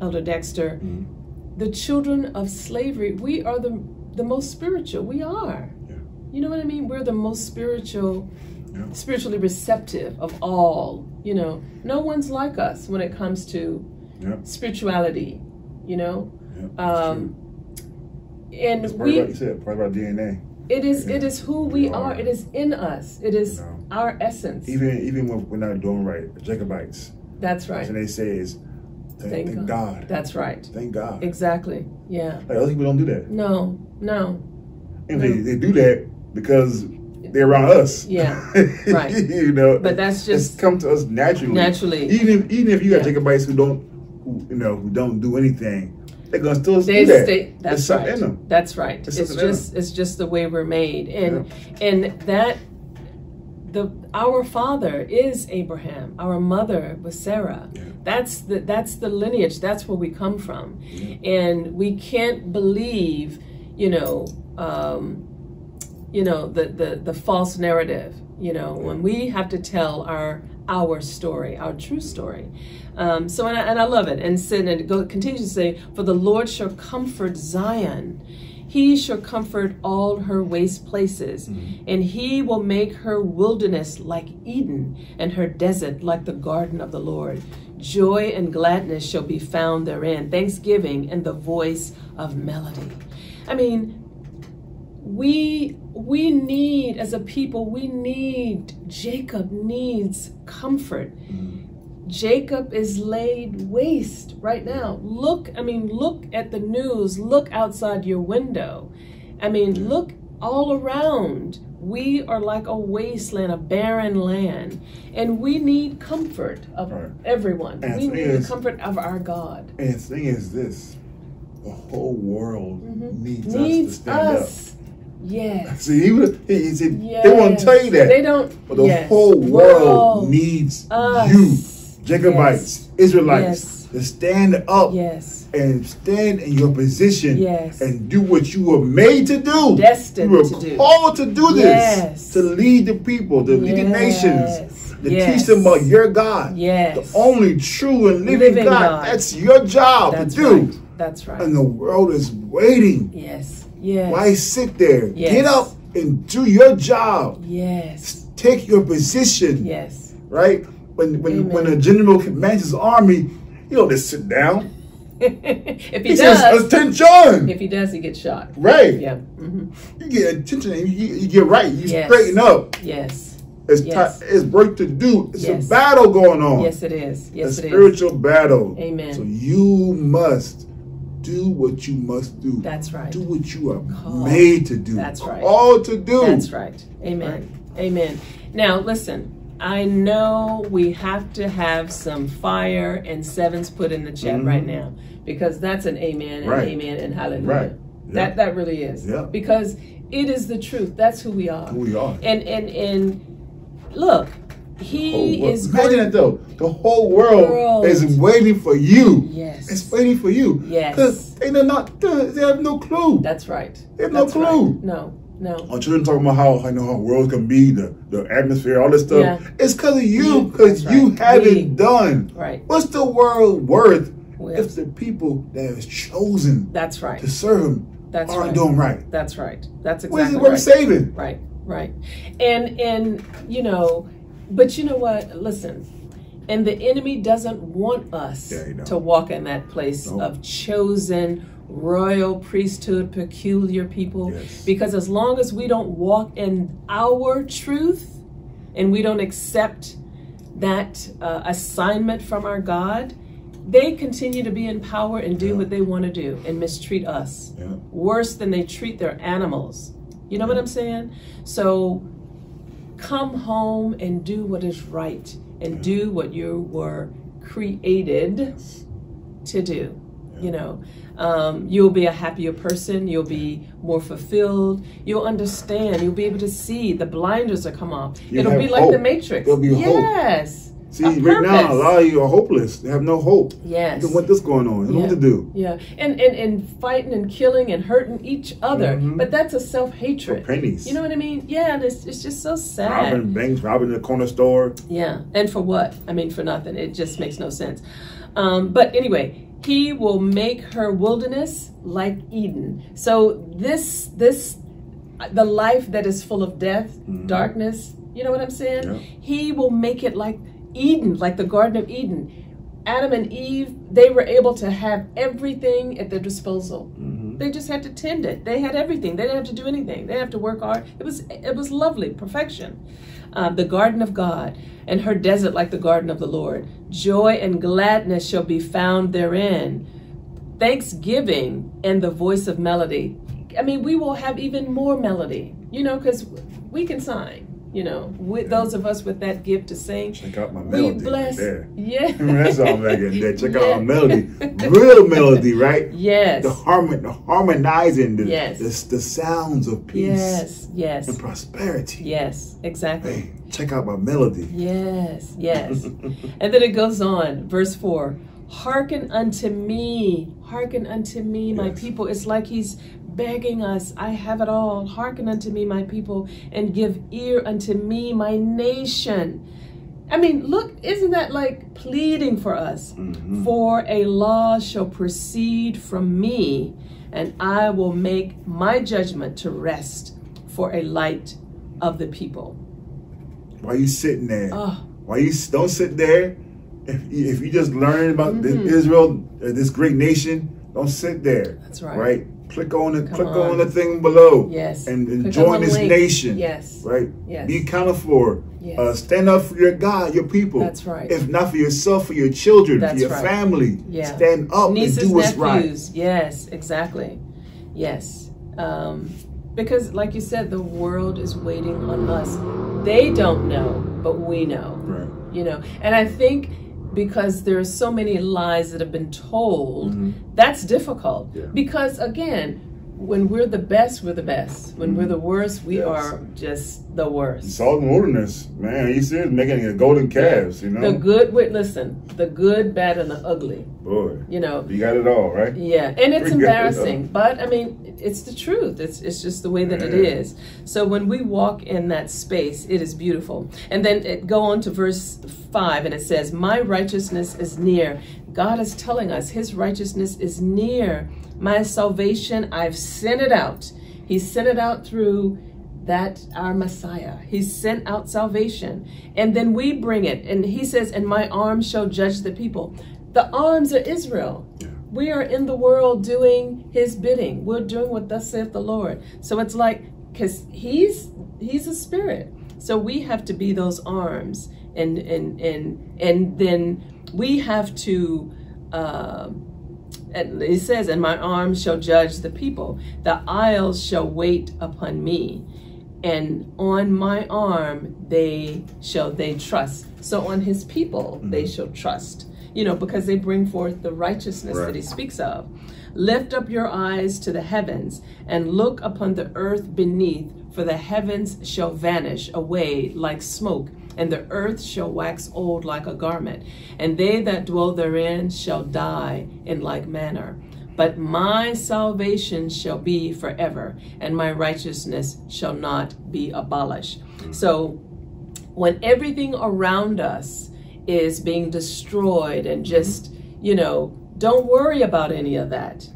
Elder Dexter, mm-hmm. the children of slavery, we are the, the most spiritual. We are. Yeah. You know what I mean? We're the most spiritual Yeah. spiritually receptive of all, you know. No one's like us when it comes to yeah. spirituality, you know. Yeah, um, and it's part we, of what you said, part of our D N A. It is, yeah. it is who we, we are. are. It is in us. It is you know, our essence. Even even when we're not doing right, the Jacobites. That's right. And they say is, thank, thank God. God. That's right. Thank God. Exactly. Yeah. Like other people don't do that. No, no. And no. They, they do that because they're around us. Yeah, right. You know, but that's just it's come to us naturally. Naturally, even even if you got yeah. Jacobites who don't, who, you know, who don't do anything, they're gonna still they do that. Stay, that's right. In them. That's right. It's, it's just it's just the way we're made, and yeah. and that the our father is Abraham, our mother was Sarah. Yeah. That's the that's the lineage. That's where we come from, yeah. and we can't believe, you know. Um, you know, the, the, the false narrative, you know, yeah. when we have to tell our our story, our true story. Um, so, and I, and I love it. And, and it go, continues to say, for the Lord shall comfort Zion. He shall comfort all her waste places. Mm-hmm. And he will make her wilderness like Eden and her desert like the garden of the Lord. Joy and gladness shall be found therein. Thanksgiving and the voice of melody. I mean, we we need, as a people, we need, Jacob needs comfort. Mm-hmm. Jacob is laid waste right now. Look, I mean, look at the news, look outside your window. I mean, mm-hmm. look all around. We are like a wasteland, a barren land, and we need comfort of right. everyone. And we need is, the comfort of our God. And the thing is this, the whole world mm-hmm. needs, needs us to stand us. up. Yeah. See, he would. He said yes. they won't tell you that. They don't. But the yes. whole world, world needs us. you. Jacobites, yes. Israelites, yes. to stand up yes. and stand in your position yes. and do what you were made to do. Destined you were to do. called to do this, yes. to lead the people, to lead yes. the nations. To yes. teach them about your God, yes. the only true and living, living God. God. That's your job That's to do. Right. That's right. And the world is waiting. Yes. Yes. Why sit there? Yes. Get up and do your job. Yes. Take your position. Yes. Right? When when Amen. when a general commands his army, he don't just sit down. If he, he does, says, attention. If he does, he gets shot. Right. Yeah. Mm-hmm. You get attention. And you, you get right. You yes. straighten up. Yes. It's, yes. it's work to do. It's yes. a battle going on. Yes, it is. Yes, a it spiritual is. battle. Amen. So you must do what you must do. That's right. Do what you are Call. made to do. That's right. All to do. That's right. Amen. Right. Amen. Now, listen. I know we have to have some fire and sevens put in the chat mm-hmm. right now, because that's an amen and right. amen and hallelujah. Right. Yep. That that really is. Yep. Because it is the truth. That's who we are. Who we are. And and and. Look, he is. Imagine it though. The whole world, world is waiting for you. Yes, it's waiting for you. Yes, because they are not. They have no clue. That's right. They have That's no clue. Right. No, no. Our children talking about how you know how world can be the the atmosphere, all this stuff. Yeah. It's because of you. Because right. you haven't we, done. Right. What's the world worth well, if the people that is chosen? That's right. To serve him. That's aren't right. doing right. That's right. That's exactly. What is it worth right. saving? Right. Right. And, and, you know, but you know what? Listen, and the enemy doesn't want us yeah, you know. to walk in that place no. of chosen royal priesthood, peculiar people, yes. because as long as we don't walk in our truth and we don't accept that uh, assignment from our God, they continue to be in power and do yeah. what they want to do and mistreat us yeah. worse than they treat their animals. You know what I'm saying? So come home and do what is right and yeah. do what you were created to do. Yeah. You know, um, you'll be a happier person. You'll be more fulfilled. You'll understand. You'll be able to see. The blinders will come off. You It'll be like hope. the Matrix. There'll be yes. hope. See, right purpose. now, a lot of you are hopeless. They have no hope. Yes. What this going on? They yeah. don't know what to do. Yeah. And, and, and fighting and killing and hurting each other. Mm-hmm. But that's a self-hatred. Pennies. You know what I mean? Yeah. And it's, it's just so sad. Robbing banks, robbing the corner store. Yeah. And for what? I mean, for nothing. It just makes no sense. Um, but anyway, he will make her wilderness like Eden. So this, this, the life that is full of death, mm-hmm. darkness, you know what I'm saying? Yeah. He will make it like Eden, like the Garden of Eden. Adam and Eve, they were able to have everything at their disposal. Mm-hmm. They just had to tend it. They had everything. They didn't have to do anything. They didn't have to work hard. It was it was lovely, perfection. Uh, the Garden of God, and her desert like the Garden of the Lord. Joy and gladness shall be found therein. Thanksgiving and the voice of melody. I mean, we will have even more melody, you know, because we can sing. You know, with yeah. those of us with that gift to sing, check out my melody. We bless, there. yeah. That's all back in there. Check yeah. out my melody, real melody, right? Yes. The harmon, the harmonizing, the, yes. the the sounds of peace, yes, yes, and prosperity, yes, exactly. Hey, check out my melody. Yes, yes. And then it goes on, verse four. Hearken unto me, hearken unto me, yes. my people. It's like he's begging us, I have it all. Hearken unto me, my people, and give ear unto me, my nation. I mean, look, isn't that like pleading for us? Mm-hmm. For a law shall proceed from me, and I will make my judgment to rest for a light of the people. Why are you sitting there? Oh. Why you don't sit there? If you, if you just learn about mm-hmm. this Israel, this great nation, don't sit there. That's right. Right? Click on the Come click on. on the thing below. Yes. And, and join this link. nation. Yes. Right. Yes. Be accounted for. Yes. Uh, stand up for your God, your people. That's right. If not for yourself, for your children, That's for your right. family. Yeah. Stand up Nieces, and do what's nephews. right. Yes, exactly. Yes. Um, because like you said, the world is waiting on us. They don't know, but we know. Right. You know. And I think because there are so many lies that have been told, mm-hmm. that's difficult. Yeah. Because again, when we're the best, we're the best. When we're the worst, we yes. are just the worst. Salt and wilderness, man. He said making a golden calves, yeah. you know. The good, wait, listen, the good, bad, and the ugly. Boy, you know, you got it all, right? Yeah, and it's we embarrassing, it but I mean, it's the truth. It's it's just the way that yeah. it is. So when we walk in that space, it is beautiful. And then it go on to verse five, and it says, "My righteousness is near." God is telling us His righteousness is near. My salvation, I've sent it out. He sent it out through that, our Messiah. He sent out salvation. And then we bring it. And He says, and my arms shall judge the people. The arms are Israel. Yeah. We are in the world doing His bidding. We're doing what thus saith the Lord. So it's like, because he's, he's a spirit. So we have to be those arms. And, and, and, and then we have to... Uh, And it says, and my arm shall judge the people. The isles shall wait upon me. And on my arm, they shall they trust. So on His people, mm-hmm. they shall trust, you know, because they bring forth the righteousness right. that He speaks of. Lift up your eyes to the heavens and look upon the earth beneath, for the heavens shall vanish away like smoke, and the earth shall wax old like a garment, and they that dwell therein shall die in like manner. But my salvation shall be forever, and my righteousness shall not be abolished. So when everything around us is being destroyed and just, you know, don't worry about any of that.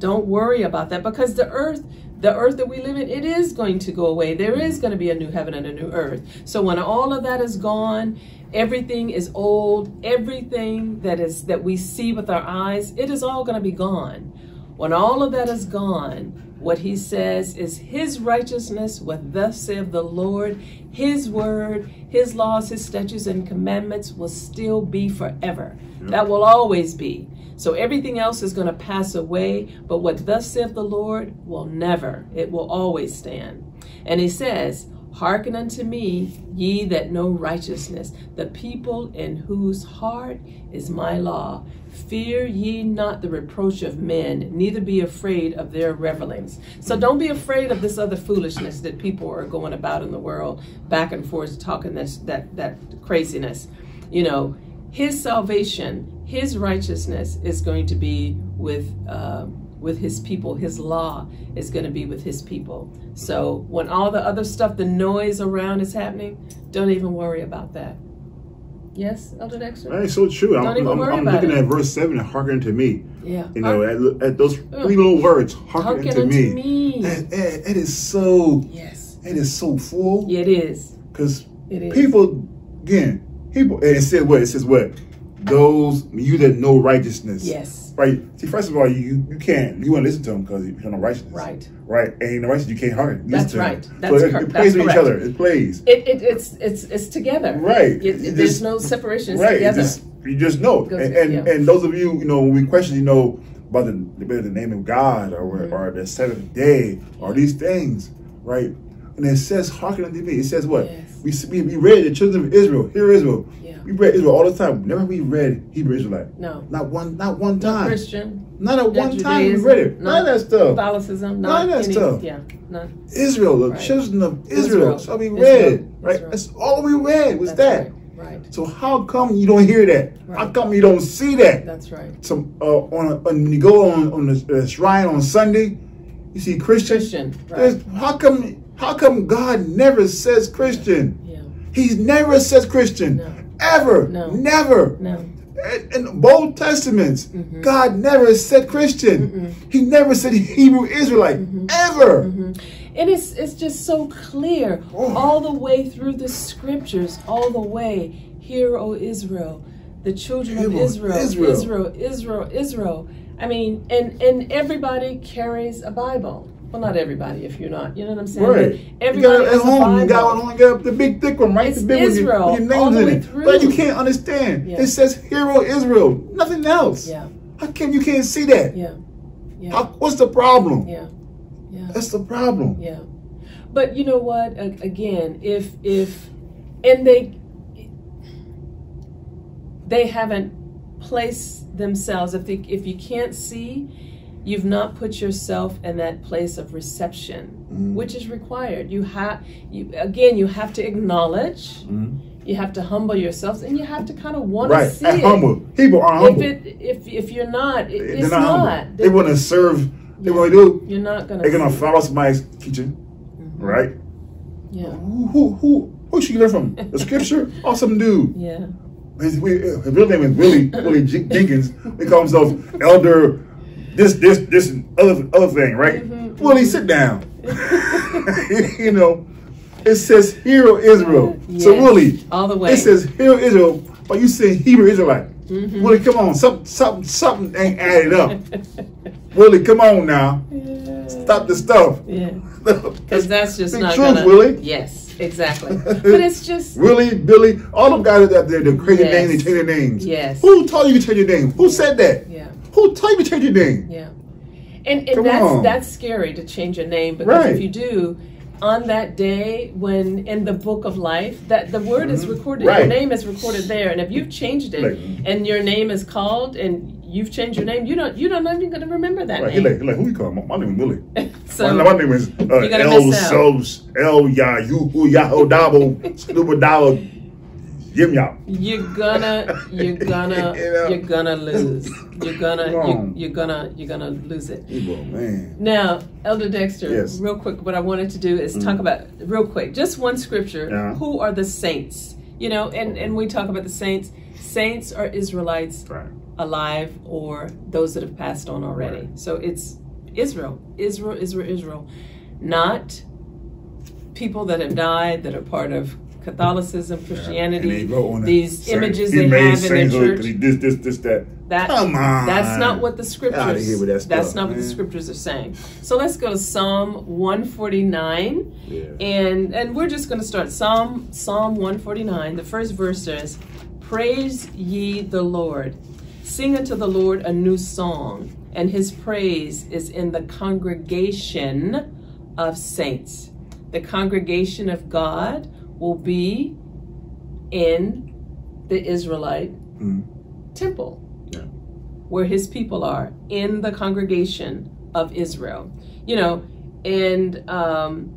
Don't worry about that, because the earth... The earth that we live in, it is going to go away. There is going to be a new heaven and a new earth. So when all of that is gone, everything is old, everything that is that we see with our eyes, it is all going to be gone. When all of that is gone, what He says is His righteousness, what thus saith the Lord, His word, His laws, His statutes and commandments will still be forever. Yep. That will always be. So everything else is going to pass away, but what thus saith the Lord will never, it will always stand. And He says, hearken unto me, ye that know righteousness, the people in whose heart is my law. Fear ye not the reproach of men, neither be afraid of their revelings. So don't be afraid of this other foolishness that people are going about in the world, back and forth talking this, that, that craziness, you know. His salvation, His righteousness is going to be with, uh, with His people. His law is going to be with His people. So when all the other stuff, the noise around is happening, don't even worry about that. Yes, Elder Dexter? That is so true. Don't I'm, even I'm, worry I'm about looking it. at verse seven, and hearken to me. Yeah. You know, at, at those three little words, hearken, hearken to me. me. That, that, that is so, yes. That is so full. It is. Because people, again, People, and it said what? It says what? Those, you that know righteousness. Yes. Right? See, first of all, you, you can't, you want to listen to them because you don't know righteousness. Right. Right? And in the righteousness, you can't hearken. That's right. Them. That's so it, it plays That's with correct. each other. It plays. It, it, it's, it's, it's together. Right. It, it, just, there's no separation. It's right. together. Just, you just know. Goes, and, and, yeah. and those of you, you know, when we question, you know, about the, about the name of God or, mm-hmm. or the seventh day or these things, right? And it says, hearken unto me. It says what? Yes. We, we read the children of Israel. Hear Israel. Yeah. We read Israel all the time. Never we read Hebrew Israelite. No. Not one Not one time. No Christian. Not at one Judaism, time we read it. None of that stuff. Catholicism. None of that stuff. Yeah. None. Israel. The right. children of Israel. Israel. So we read. Israel. Right? Israel. That's all we read was That's that. Right. right. So how come you don't hear that? Right. How come you don't see that? That's right. So uh, on, a, on, when you go on, on the uh, shrine on Sunday, you see Christian. Christian. Right. How come... How come God never says Christian? Yeah. He's never says Christian. No. Ever. No. Never. No. In both testaments, mm-hmm. God never said Christian. Mm-mm. He never said Hebrew Israelite. Mm-hmm. Ever. Mm-hmm. And it's, it's just so clear oh. all the way through the scriptures, all the way. Hear, O Israel, the children Hebrew, of Israel, Israel, Israel, Israel, Israel. I mean, and, and everybody carries a Bible. Well, not everybody, if you're not, you know what I'm saying? Right. Everybody at home, you got one, got the big thick one, right? It's the big Israel, one, your, your all the way through. But you can't understand. Yeah. It says, Hero Israel, nothing else. Yeah. How come you can't see that? Yeah. yeah. How, what's the problem? Yeah. Yeah. That's the problem. Yeah. But you know what? Again, if if and they they haven't placed themselves. If they, if you can't see. You've not put yourself in that place of reception, mm. which is required. You have, you, again, you have to acknowledge, mm. you have to humble yourselves, and you have to kind of want right. to see and it. Humble. People are humble. If, it, if, if you're not, it, it's not. not. They, they want to serve. They yeah. want to do. You're not going to. They're going to follow somebody's teaching, mm-hmm. right? Yeah. Who, who, who, who should you learn from? The scripture? Or some dude? Yeah. His, we, his real name is Willie, Willie Jenkins. They call themselves Elder... This, this, this, and other, other thing, right? Mm-hmm. Willie, sit down. You know, it says, "Hero Israel." Yeah. So, Willie, all the way. It says, "Hero Israel," but you say Hebrew Israelite. Mm-hmm. Willie, come on, something, something, something ain't added up. Willie, come on now, yeah. stop the stuff. Yeah, because that's just not truth, gonna, Willie. Yes, exactly. But it's just Willie, Billy, all them guys out there, they're creating yes. names, they change their names. Yes. Who told you to change your name? Who said that? Yeah. Who told you to change your name? Yeah, and, and that's on. that's scary to change your name, because right. if you do, on that day when in the book of life, that the word mm-hmm. is recorded, right. your name is recorded there, and if you've changed it like, and your name is called and you've changed your name, you don't, you don't even gonna remember that right. name. You're like, you're like, who you call? My, my name is Willie. So my, my name is uh, El Sos El Yahu Yahoo Dabo Scuba Dollar. You're gonna, you're gonna, you know? you're gonna lose. You're gonna, you, you're gonna, you're gonna lose it. Well, man. Now, Elder Dexter, yes. real quick, what I wanted to do is mm. talk about, real quick, just one scripture. Yeah. Who are the saints? You know, and, and we talk about the saints. Saints are Israelites right. alive or those that have passed on already. Right. So it's Israel, Israel, Israel, Israel. Not people that have died that are part of Catholicism, Christianity, yeah, these saying, images they have in their church. This, this, this, that. That Come on. That's not what the scriptures, here with that stuff, that's not man. what the scriptures are saying. So let's go to Psalm one forty-nine. Yeah. And and we're just going to start. Psalm, Psalm one forty-nine, the first verse says, "Praise ye the Lord. Sing unto the Lord a new song, and his praise is in the congregation of saints." The congregation of God will be in the Israelite mm. temple yeah. where his people are, in the congregation of Israel. You know, and um,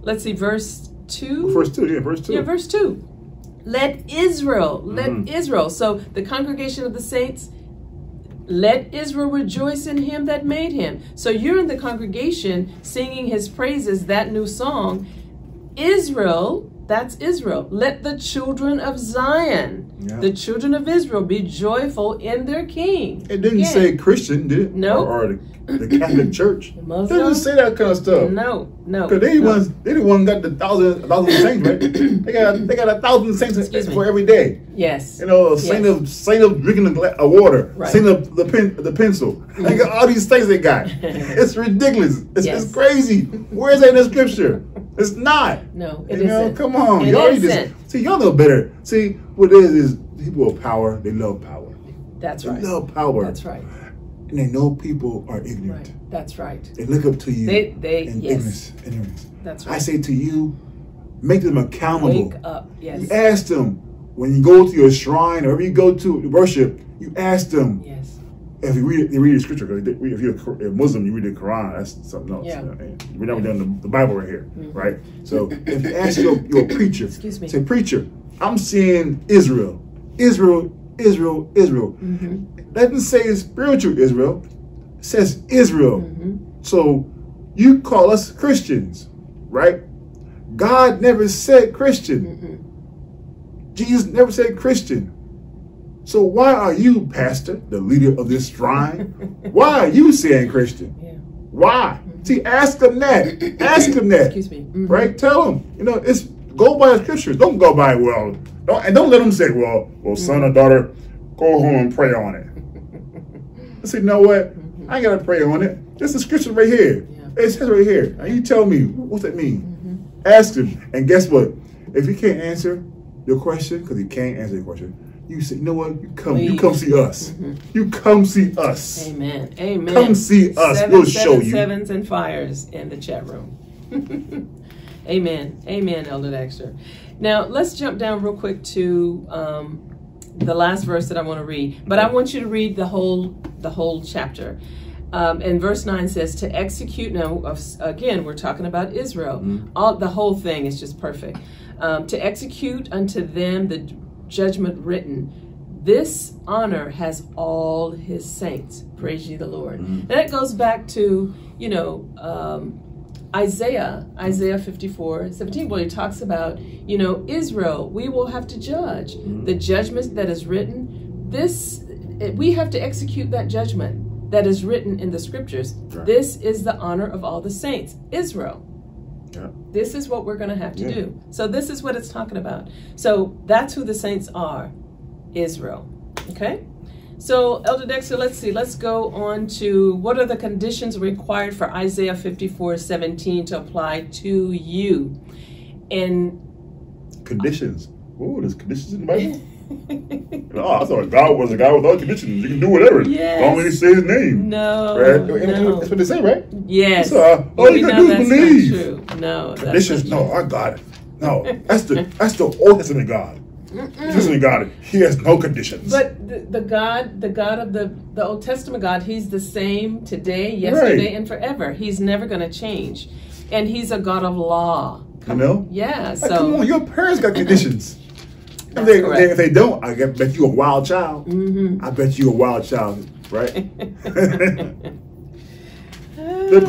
let's see, verse two. Verse two, yeah, verse two. Yeah, verse two. Let Israel, let mm. Israel. So the congregation of the saints, let Israel rejoice in him that made him. So you're in the congregation singing his praises, that new song. Israel... That's Israel. Let the children of Zion, yeah. the children of Israel, be joyful in their king. It didn't Again. say Christian, did it? No. Or, or the, the Catholic Church. It doesn't say that kind of stuff. No, no. Because they no. the one got the thousand, thousand saints, right? They got, they got a thousand saints Excuse for me. every day. Yes. You know, saint yes. of saint of drinking the a water, right. saint of the pen, the pencil. Mm. They got all these things they got. It's ridiculous. It's, yes. it's crazy. Where is that in the scripture? It's not. No, it you know, isn't. Come on. Y'all See, y'all know better. See, what it is is people of power, they love power. That's they right. They love power. That's right. And they know people are ignorant. Right. That's right. They look up to you. They, they, and yes. Ignorance, ignorance. That's right. I say to you, make them accountable. Wake up, yes. You ask them, when you go to your shrine, or wherever you go to worship, you ask them. Yes. If you read, you read the scripture, if you're a Muslim, you read the Quran, that's something else. Yeah. We're not doing the, the Bible right here, mm-hmm. right? So if you ask your, your preacher, Excuse me. say, preacher, I'm seeing Israel, Israel, Israel, Israel. Mm-hmm. It doesn't say spiritual Israel, it says Israel. Mm-hmm. So you call us Christians, right? God never said Christian. Mm-hmm. Jesus never said Christian. So why are you, pastor, the leader of this shrine? Why are you saying Christian? Yeah. Why? Mm-hmm. See, ask them that. Ask them that. Excuse me. Mm-hmm. Right? Tell them. You know, it's go by the scriptures. Don't go by well. Don't, and don't let them say, well, well, son mm-hmm. or daughter, go home and pray on it. I said, you know what? Mm-hmm. I ain't got to pray on it. This is scripture right here. Yeah. It says right here. Now you tell me, what's that mean? Mm-hmm. Ask them. And guess what? If you can't answer your question, because you can't answer your question, you say, you know what? You come, Please. you come see us. Mm-hmm. You come see us. Amen. Amen. Come see us. Seven, we'll seven, show you. Sevens and fires in the chat room. Amen. Amen, Elder Dexter. Now, let's jump down real quick to um, the last verse that I want to read. But I want you to read the whole, the whole chapter. Um, and verse nine says to execute. Now, again, we're talking about Israel. Mm-hmm. All the whole thing is just perfect. Um, to execute unto them the judgment written. This honor has all his saints. Praise ye the Lord. Mm-hmm. And that goes back to, you know, um, Isaiah, Isaiah fifty-four, seventeen, where he talks about, you know, Israel, we will have to judge. Mm-hmm. The judgment that is written, this, we have to execute that judgment that is written in the scriptures. Right. This is the honor of all the saints, Israel. Yeah. This is what we're going to have to yeah. do. So this is what it's talking about. So that's who the saints are, Israel. Okay? So, Elder Dexter, let's see. Let's go on to what are the conditions required for Isaiah fifty-four seventeen to apply to you? And conditions. Oh, there's conditions in the Bible? No, I thought God was a God without conditions. You can do whatever. Yes. Don't really say his name. No. Right? No. That's what they say, right? Yes. So, uh, all you, you gotta do is believe. Not true. No. Conditions? That's not true. No, our God. No. That's the, that's the Old Testament God. This is God. He has no conditions. But the, the God, the God of the, the Old Testament God, he's the same today, yesterday, right. and forever. He's never going to change. And he's a God of law. Come you know? On. Yeah. So. Like, come on, your parents got conditions. If they, they, if they don't, I bet you a wild child. Mm-hmm. I bet you a wild child, right? The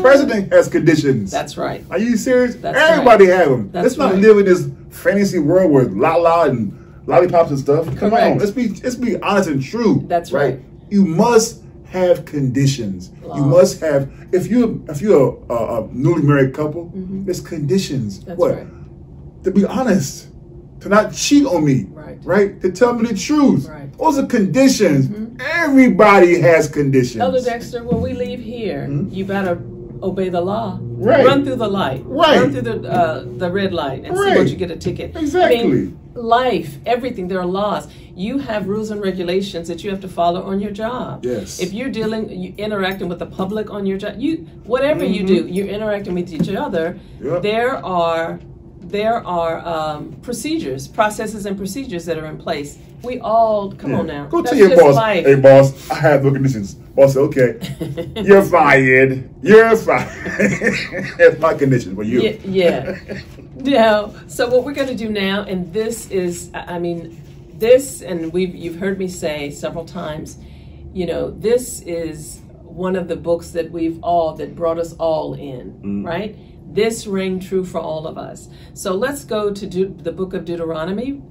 president has conditions. That's right. Are you serious? That's Everybody right. have them. That's Let's not right. live in this fantasy world where la-la and lollipops and stuff. Come Correct. on, let's be let's be honest and true. That's right. right. You must have conditions. Law. You must have if you if you're a, a, a newly married couple, mm-hmm. there's conditions. That's what? Right. To be honest, to not cheat on me, right? Right? To tell me the truth. Right. Those are conditions. Mm-hmm. Everybody has conditions. Elder Dexter, when we leave here, mm-hmm. you better obey the law. Right. Run through the light. Right. Run through the uh, the red light and right. see what you get a ticket. Exactly. I mean, life, everything, there are laws. You have rules and regulations that you have to follow on your job. Yes. If you're dealing, you interacting with the public on your job, you whatever mm-hmm. you do, you're interacting with each other. Yep. There are there are um, procedures, processes, and procedures that are in place. We all come yeah. on now. Go tell your boss. Life. Hey, boss, I have no conditions. Boss, okay, you're fired. You're fired. That's my condition for you. Yeah. yeah. Now, so what we're going to do now, and this is, I mean, this, and we've you've heard me say several times, you know, this is one of the books that we've all, that brought us all in, mm. right? This rang true for all of us. So let's go to De the book of Deuteronomy,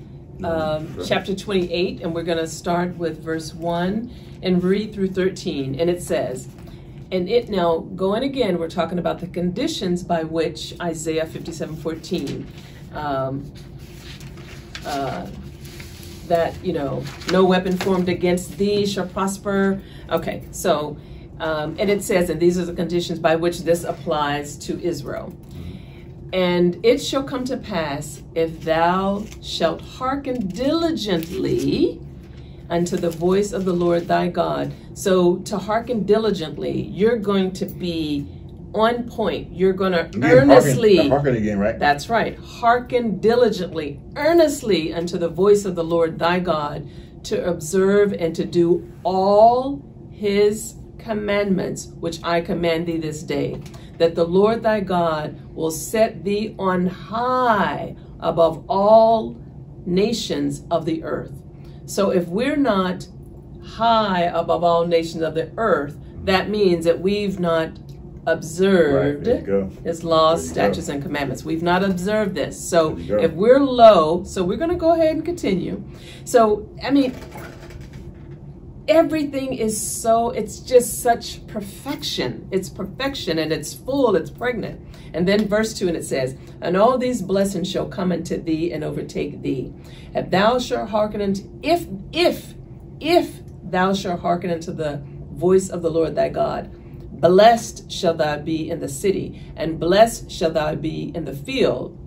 um, sure. chapter twenty-eight, and we're going to start with verse one and read through thirteen. And it says, and it now, going again, we're talking about the conditions by which Isaiah fifty-seven fourteen, um, uh, that, you know, no weapon formed against thee shall prosper. Okay, so... Um, and it says, and these are the conditions by which this applies to Israel. And it shall come to pass, if thou shalt hearken diligently unto the voice of the Lord thy God. So to hearken diligently, you're going to be on point. You're going to earnestly... Hearken, hearken again, right? That's right. Hearken diligently, earnestly unto the voice of the Lord thy God, to observe and to do all his commandments which I command thee this day, that the Lord thy God will set thee on high above all nations of the earth. So if we're not high above all nations of the earth, that means that we've not observed right, his laws, statutes, go. and commandments. We've not observed this. So if we're low, so we're going to go ahead and continue. So, I mean... Everything is so, it's just such perfection. It's perfection and it's full, it's pregnant. And then verse two, and it says, and all these blessings shall come unto thee and overtake thee. If thou shalt hearken unto, if, if, if thou shalt hearken unto the voice of the Lord thy God, blessed shall thou be in the city, and blessed shall thou be in the field.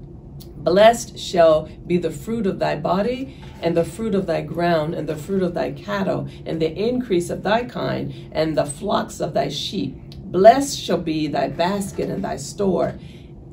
Blessed shall be the fruit of thy body, and the fruit of thy ground, and the fruit of thy cattle, and the increase of thy kind, and the flocks of thy sheep. Blessed shall be thy basket and thy store.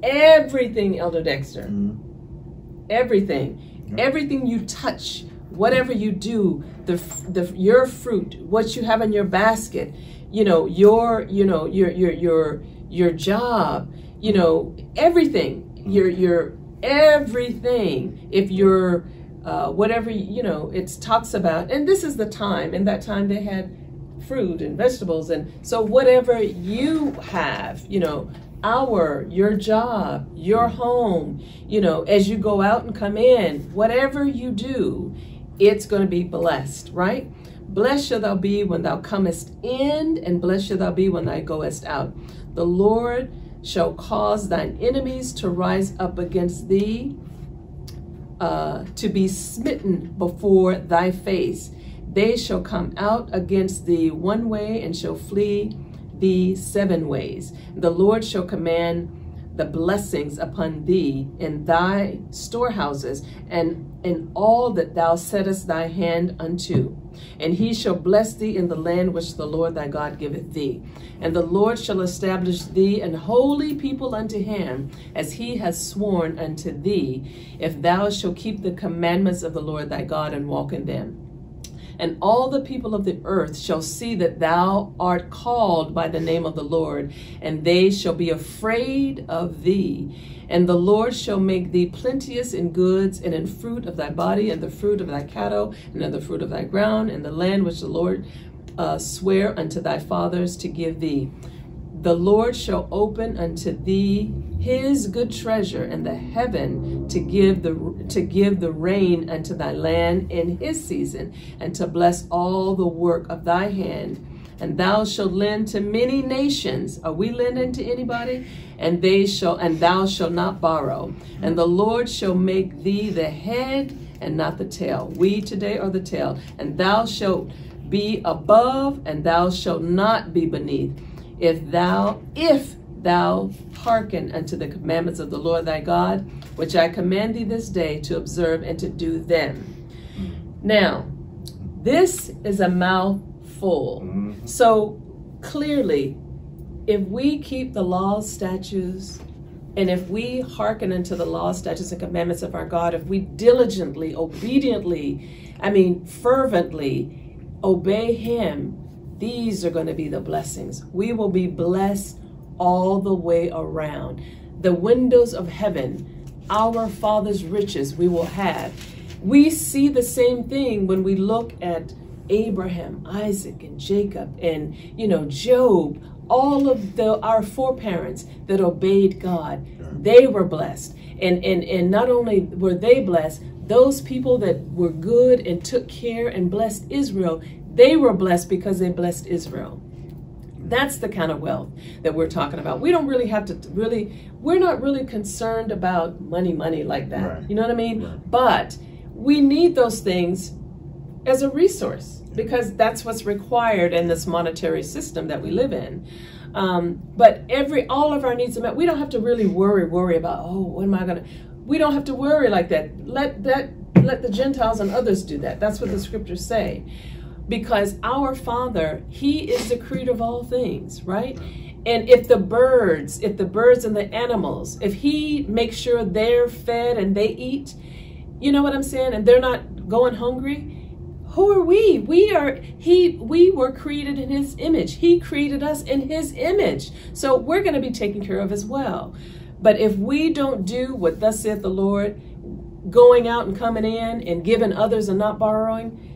Everything, Elder Dexter, mm-hmm. everything, yeah. everything you touch, whatever you do, the, the, your fruit, what you have in your basket, you know, your, you know, your, your, your, your job, you know, everything, your, your, everything, if you're, uh, whatever, you know, it talks about, and this is the time, in that time they had fruit and vegetables, and so whatever you have, you know, our, your job, your home, you know, as you go out and come in, whatever you do, it's going to be blessed, right? Blessed shall thou be when thou comest in, and blessed shall thou be when thou goest out. The Lord shall cause thine enemies to rise up against thee, uh, to be smitten before thy face. They shall come out against thee one way, and shall flee thee seven ways. The Lord shall command the blessings upon thee in thy storehouses, and in all that thou settest thy hand unto. And he shall bless thee in the land which the Lord thy God giveth thee. And the Lord shall establish thee an holy people unto him, as he has sworn unto thee, if thou shalt keep the commandments of the Lord thy God and walk in them. And all the people of the earth shall see that thou art called by the name of the Lord, and they shall be afraid of thee. And the Lord shall make thee plenteous in goods, and in fruit of thy body, and the fruit of thy cattle, and of the fruit of thy ground, and the land which the Lord uh, sware unto thy fathers to give thee. The Lord shall open unto thee his good treasure in the heaven, to give the to give the rain unto thy land in his season, and to bless all the work of thy hand. And thou shalt lend to many nations. Are we lending to anybody? And they shall, and thou shalt not borrow. And the Lord shall make thee the head and not the tail. We today are the tail. And thou shalt be above, and thou shalt not be beneath. If thou, if thou hearken unto the commandments of the Lord thy God, which I command thee this day to observe and to do them. Now, this is a mouthful. So clearly, if we keep the laws, statutes, and if we hearken unto the laws, statutes, and commandments of our God, if we diligently, obediently, I mean, fervently obey him, these are going to be the blessings. We will be blessed all the way around. The windows of heaven, our Father's riches we will have. We see the same thing when we look at Abraham, Isaac, and Jacob, and, you know, Job, all of the, our foreparents that obeyed God. They were blessed. And, and, and not only were they blessed, those people that were good and took care and blessed Israel, they were blessed because they blessed Israel. That's the kind of wealth that we're talking about. We don't really have to really, we're not really concerned about money, money like that. Right. You know what I mean? Right. But we need those things as a resource because that's what's required in this monetary system that we live in. Um, but every, all of our needs are met. We don't have to really worry, worry about, oh, what am I gonna, we don't have to worry like that. Let that, let the Gentiles and others do that. That's what the scriptures say. Because our Father, he is the creator of all things, right? And if the birds, if the birds and the animals, if he makes sure they're fed and they eat, you know what I'm saying? And they're not going hungry, who are we? We are, he, we were created in his image. He created us in his image. So we're going to be taken care of as well. But if we don't do what thus saith the Lord, going out and coming in and giving others and not borrowing,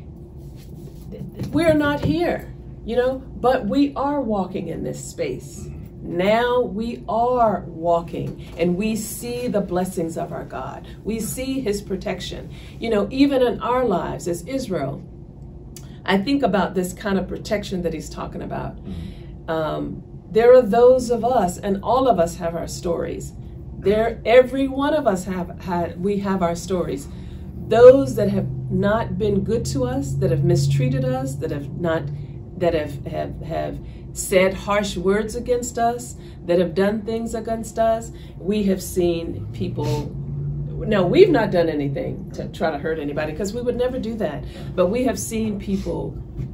we're not here, you know, but we are walking in this space. Now we are walking and we see the blessings of our God. We see his protection, you know, even in our lives as Israel. I think about this kind of protection that he's talking about. Um, there are those of us, and all of us have our stories. There, every one of us have had, we have our stories. Those that have not been good to us, that have mistreated us, that have not, that have, have, have said harsh words against us, that have done things against us. We have seen people, now we've not done anything to try to hurt anybody because we would never do that. But we have seen people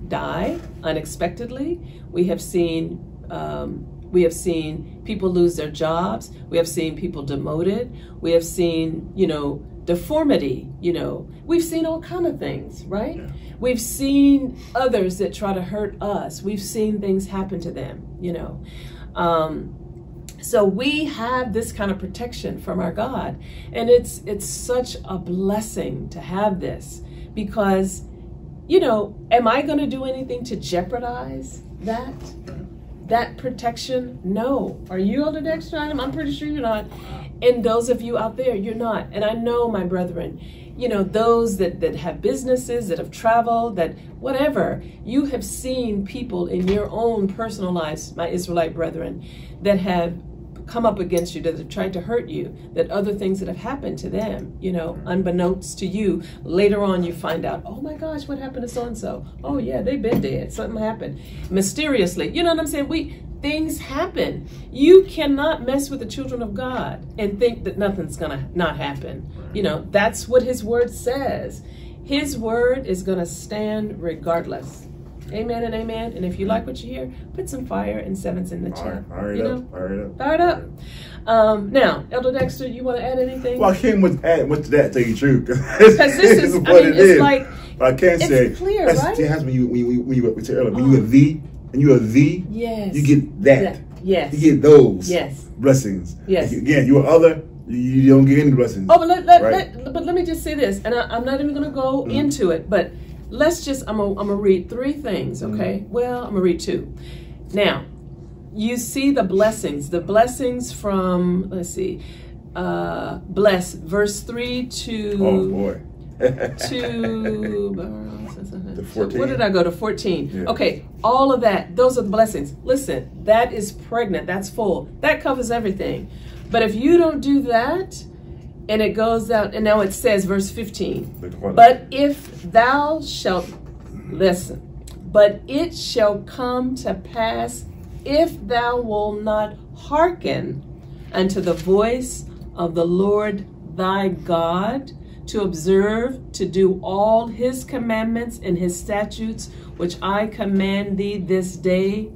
die unexpectedly. We have seen, um, we have seen people lose their jobs. We have seen people demoted. We have seen, you know, deformity, you know. We've seen all kind of things, right? Yeah. We've seen others that try to hurt us. We've seen things happen to them, you know. Um, so we have this kind of protection from our God. And it's, it's such a blessing to have this because, you know, am I going to do anything to jeopardize that? That protection? No. Are you on the next item? I'm pretty sure you're not. And those of you out there, you're not. And I know, my brethren, you know, those that, that have businesses, that have traveled, that whatever, you have seen people in your own personal lives, my Israelite brethren, that have come up against you, that have tried to hurt you, that other things that have happened to them, you know, unbeknownst to you. Later on, you find out, oh my gosh, what happened to so-and-so? Oh yeah, they've been dead, something happened. Mysteriously, you know what I'm saying? We, things happen. You cannot mess with the children of God and think that nothing's gonna not happen. You know, that's what his word says. His word is gonna stand regardless. Amen and amen. And if you like what you hear, put some fire and sevens in the chat. Fire it up. Fire it up. Fire it up. Um, now, Elder Dexter, you want to add anything? Well, I can't with add with that, to you true. Because this is, I mean, it it's is. like, but I can it's say, clear, right? It happens when you, when you, when you, when you, earlier, when oh. you are the, and you are the, yes. you get that. that. Yes. You get those yes. blessings. Yes. You, again, you are other. You don't get any blessings. Oh, but let, let, right? let, but let me just say this, and I, I'm not even going to go mm. into it, but let's just, I'm going to read three things, okay? Mm-hmm. Well, I'm going to read two. Now, you see the blessings. The blessings from, let's see, uh, bless, verse three to... Oh, boy. to... Uh, to fourteen. What did I go to? fourteen. Yeah. Okay, all of that, those are the blessings. Listen, that is pregnant. That's full. That covers everything. But if you don't do that... And it goes out, and now it says, verse fifteen, but if thou shalt, listen, but it shall come to pass if thou wilt not hearken unto the voice of the Lord thy God, to observe, to do all his commandments and his statutes, which I command thee this day,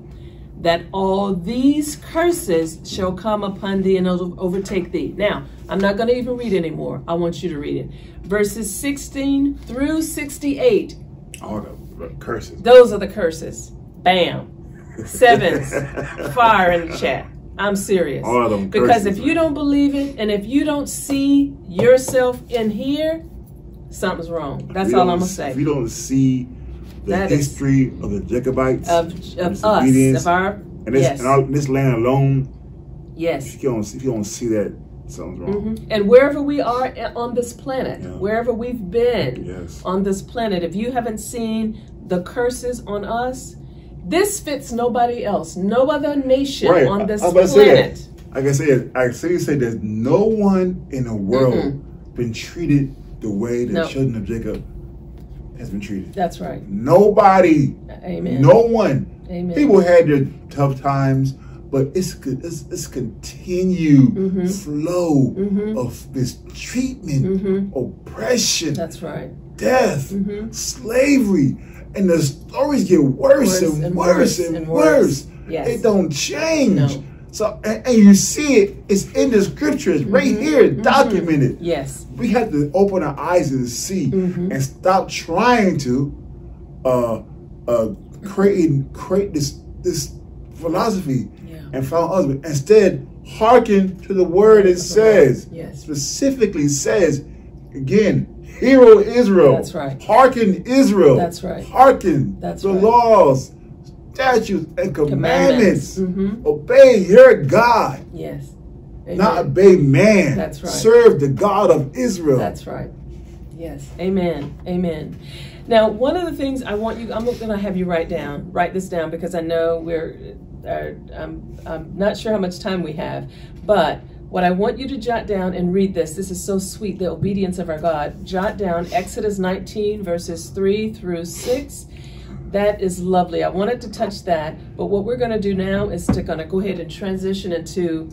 that all these curses shall come upon thee and overtake thee. Now, I'm not going to even read anymore. I want you to read it. Verses sixteen through sixty-eight. All the curses. Those are the curses. Bam. Sevens. Fire in the chat. I'm serious. All of them curses. Because if you don't believe it and if you don't see yourself in here, something's wrong. That's all I'm going to say. If you don't see... The that history is, of the Jacobites of, of us, of our and this, yes. and our, this land alone. Yes, if you don't, if you don't see that, something's wrong. Mm-hmm. And wherever we are on this planet, yeah. wherever we've been yes. on this planet, if you haven't seen the curses on us, this fits nobody else, no other nation right. on this I, I planet. Say that. Like I said, I seriously say there's no one in the world mm-hmm. been treated the way the no. children of Jacob. Has been treated. That's right. Nobody. Amen. No one. Amen. People had their tough times, but it's it's, it's continued mm-hmm. flow mm-hmm. of this treatment, mm-hmm. oppression. That's right. Death, mm-hmm. slavery, and the stories get worse, worse and, and worse and, and worse. worse. Yes. It don't change. No. So and, and you see it. It's in the scriptures right mm-hmm. here, documented. Mm-hmm. Yes. We have to open our eyes and see mm-hmm. and stop trying to uh, uh, create create this this philosophy yeah. and follow others. Instead, hearken to the word it says, yes. specifically says, again, hear, O Israel. That's right. Hearken, Israel. That's right. Hearken That's the right. laws, statutes, and commandments. commandments. Mm-hmm. Obey your God. Yes. Amen. Not obey man. That's right. Serve the God of Israel. That's right. Yes. Amen. Amen. Now, one of the things I want you, I'm going to have you write down, write this down, because I know we're, uh, I'm, I'm not sure how much time we have, but what I want you to jot down and read this. This is so sweet, the obedience of our God. Jot down Exodus nineteen, verses three through six. That is lovely. I wanted to touch that, but what we're going to do now is to kind of go ahead and transition into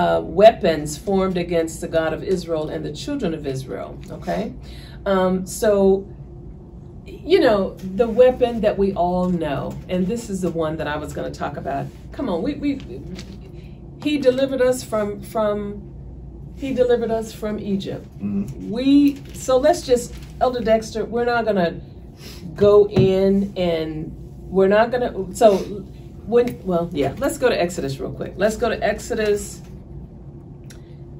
Uh, weapons formed against the God of Israel and the children of Israel, okay? Um, so, you know, the weapon that we all know, and this is the one that I was going to talk about. Come on, we, we, we he delivered us from, from, He delivered us from Egypt. Mm-hmm. We so let's just, Elder Dexter, we're not gonna go in and we're not gonna so when well yeah let's go to Exodus real quick. Let's go to Exodus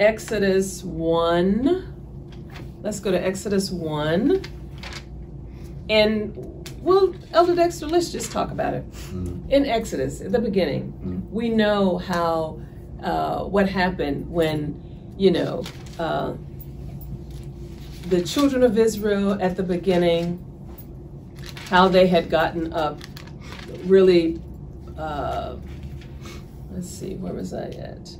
Exodus one. Let's go to Exodus one, and well, Elder Dexter, let's just talk about it. Mm-hmm. In Exodus, at the beginning, mm-hmm. we know how uh, what happened when. You know, uh, the children of Israel at the beginning, how they had gotten up really, uh, let's see, where was I at?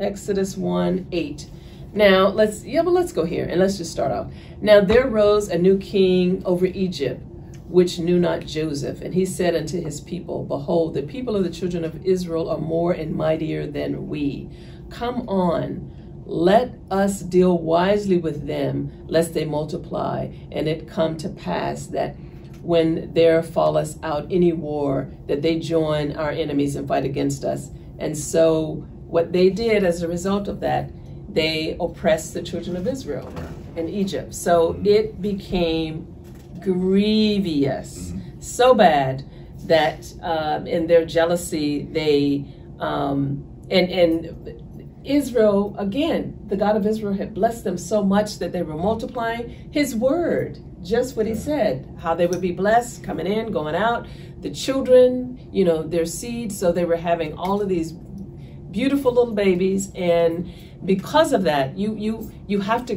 Exodus one, eight. Now, let's, yeah, but let's go here and let's just start off. Now there rose a new king over Egypt, which knew not Joseph. And he said unto his people, behold, the people of the children of Israel are more and mightier than we. Come on. Let us deal wisely with them, lest they multiply, and it come to pass that when there fall us out any war, that they join our enemies and fight against us. And so what they did as a result of that, they oppressed the children of Israel in Egypt. So it became grievous, so bad that um, in their jealousy, they, um, and, and, Israel, again, the God of Israel had blessed them so much that they were multiplying his word, just what he said, how they would be blessed, coming in, going out, the children, you know, their seed. So they were having all of these beautiful little babies. And because of that, you you you have to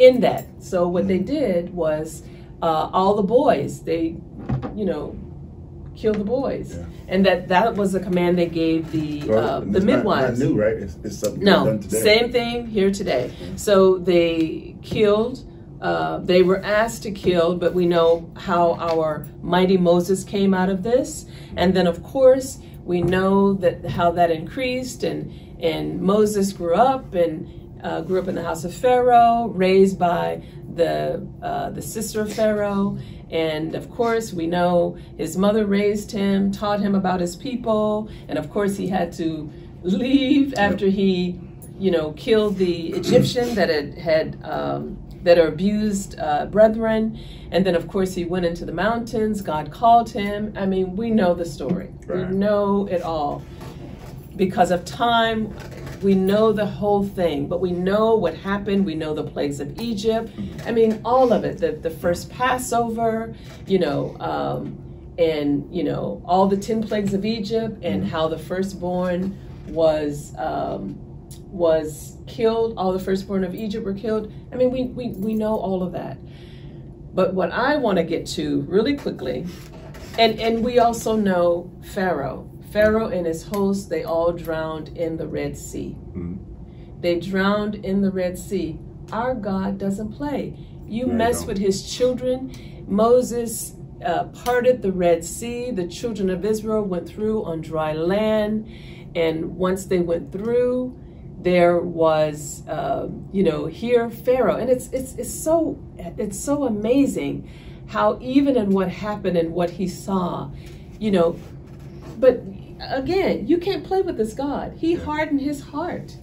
end that. So what they did was uh, all the boys, they, you know, kill the boys, yeah. and that that was the command they gave the well, uh, the midwives. Not, not new, right? It's, it's something no, done today. Same thing here today. So they killed. Uh, they were asked to kill, but we know how our mighty Moses came out of this, and then of course we know that how that increased, and and Moses grew up and uh, grew up in the house of Pharaoh, raised by the uh, the sister of Pharaoh. And of course, we know his mother raised him, taught him about his people. And of course, he had to leave after he, you know, killed the Egyptian that had, had um, that are abused uh, brethren. And then, of course, he went into the mountains. God called him. I mean, we know the story. Right. We know it all. Because of time, we know the whole thing, but we know what happened. We know the plagues of Egypt. I mean, all of it, the, the first Passover, you know, um, and, you know, all the ten plagues of Egypt and how the firstborn was um, was killed. All the firstborn of Egypt were killed. I mean, we, we, we know all of that. But what I want to get to really quickly, and, and we also know Pharaoh. Pharaoh and his host, they all drowned in the Red Sea. Mm-hmm. They drowned in the Red Sea. Our God doesn't play. You there mess you with his children. Moses uh, parted the Red Sea. The children of Israel went through on dry land. And once they went through, there was, uh, you know, here Pharaoh. And it's, it's, it's, so, it's so amazing how even in what happened and what he saw, you know, but again, you can't play with this God. He hardened his heart,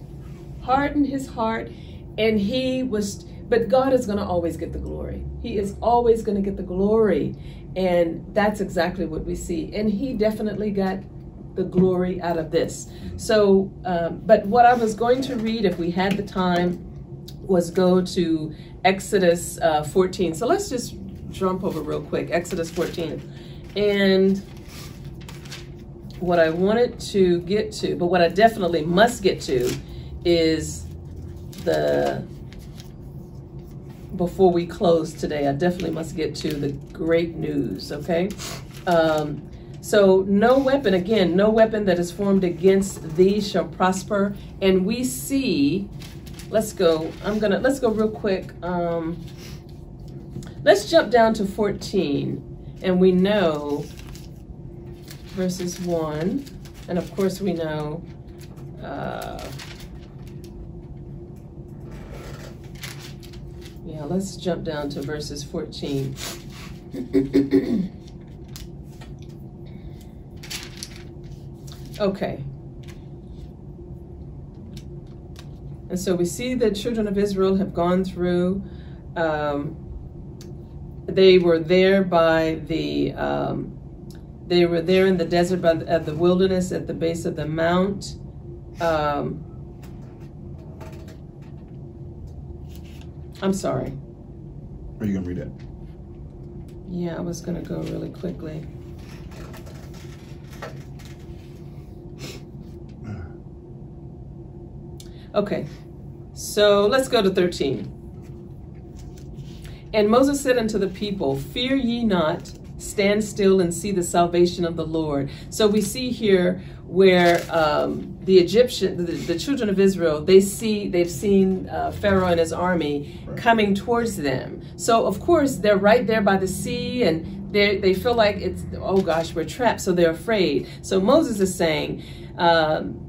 hardened his heart, and he was, but God is gonna always get the glory. He is always gonna get the glory. And that's exactly what we see. And he definitely got the glory out of this. So, um, but what I was going to read, if we had the time, was go to Exodus uh, fourteen. So let's just jump over real quick, Exodus fourteen. And what I wanted to get to, but what I definitely must get to is the, before we close today, I definitely must get to the great news, okay? Um, so no weapon, again, no weapon that is formed against thee shall prosper. And we see, let's go, I'm gonna, let's go real quick. Um, let's jump down to fourteen, and we know verses one, and of course we know uh, yeah let's jump down to verses fourteen. Okay, And so we see the children of Israel have gone through. Um, they were there by the, um, they were there in the desert, by the, at the wilderness, at the base of the mount. Um, I'm sorry. Are you gonna read it? Yeah, I was gonna go really quickly. Okay, so let's go to thirteen. And Moses said unto the people, fear ye not, stand still and see the salvation of the Lord. So we see here where um, the Egyptian, the, the children of Israel, they see, they've seen uh, Pharaoh and his army right. coming towards them. So of course they're right there by the sea, and they they feel like it's, oh gosh, we're trapped. So they're afraid. So Moses is saying, um,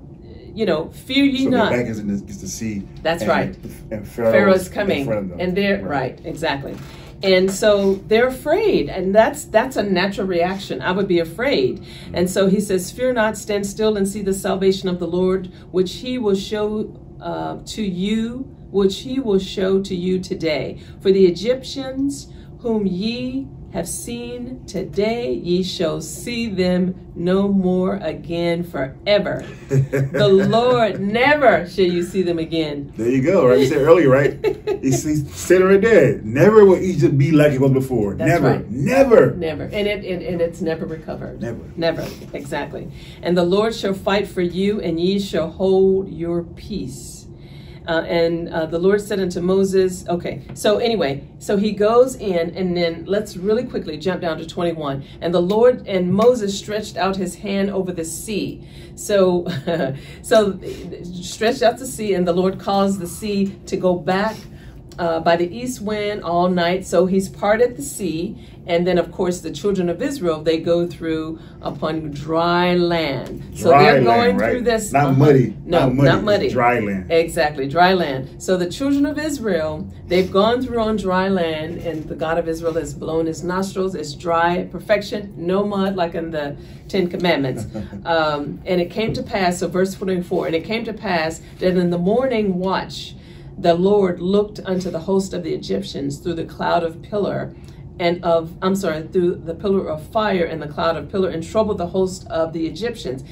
you know, fear ye so not. Back is in the, is the sea. That's and, right. And Pharaoh Pharaoh's coming, in front of them. and they're right. right, exactly. And so they're afraid, and that's that's a natural reaction. I would be afraid. And so he says, fear not, stand still and see the salvation of the Lord, which he will show uh, to you, which he will show to you today. For the Egyptians whom ye have seen today, ye shall see them no more again forever. The Lord, never shall you see them again. There you go, right? You said earlier, right? He said it right there. Never will Egypt be like it was before. That's never, right. never. Never, and, it, and, and it's never recovered. Never. Never, exactly. And the Lord shall fight for you, and ye shall hold your peace. Uh, and uh, the Lord said unto Moses, okay, so anyway, so he goes in, and then let's really quickly jump down to twenty-one. And the Lord and Moses stretched out his hand over the sea. So, so stretched out the sea, and the Lord caused the sea to go back uh, by the east wind all night. So he's parted the sea. And then, of course, the children of Israel, they go through upon dry land. Dry so they're going land, right? through this. Not uh, muddy. No, not muddy. Not muddy. Dry land. Exactly. Dry land. So the children of Israel, they've gone through on dry land, and the God of Israel has blown his nostrils. It's dry, perfection, no mud, like in the Ten Commandments. um, and it came to pass, so verse twenty-four, and it came to pass that in the morning watch, the Lord looked unto the host of the Egyptians through the cloud of pillar, and of, I'm sorry, through the pillar of fire and the cloud of pillar, and troubled the host of the Egyptians,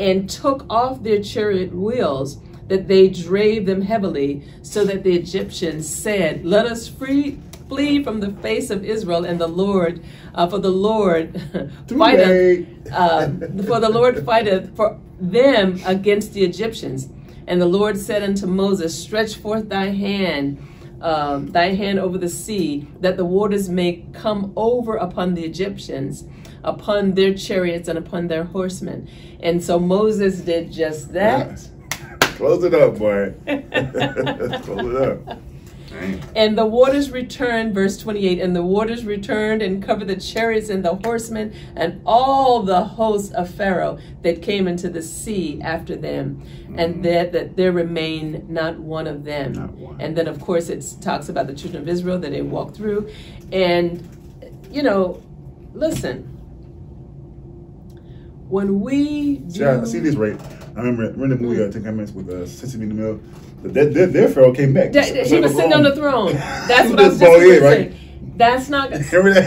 and took off their chariot wheels, that they drave them heavily, so that the Egyptians said, let us free, flee from the face of Israel, and the Lord, uh, for the Lord fighteth, uh, for the Lord fighteth for them against the Egyptians. And the Lord said unto Moses, stretch forth thy hand, Um, thy hand over the sea, that the waters may come over upon the Egyptians, upon their chariots and upon their horsemen. And so Moses did just that. Yeah. Close it up, boy. Close it up. And the waters returned, verse twenty-eight, and the waters returned and covered the chariots and the horsemen and all the hosts of Pharaoh that came into the sea after them, mm-hmm. and that, that there remained not one of them. Not one. And then, of course, it talks about the children of Israel that they walked through. And, you know, listen, when we do... Yeah, I see this right. I remember, remember the movie, I think I missed with uh, Sesame Mill. Their, their, their Pharaoh came back. That, that, he was sitting on the throne. That's what I was just saying. Right? That's not. Remember that?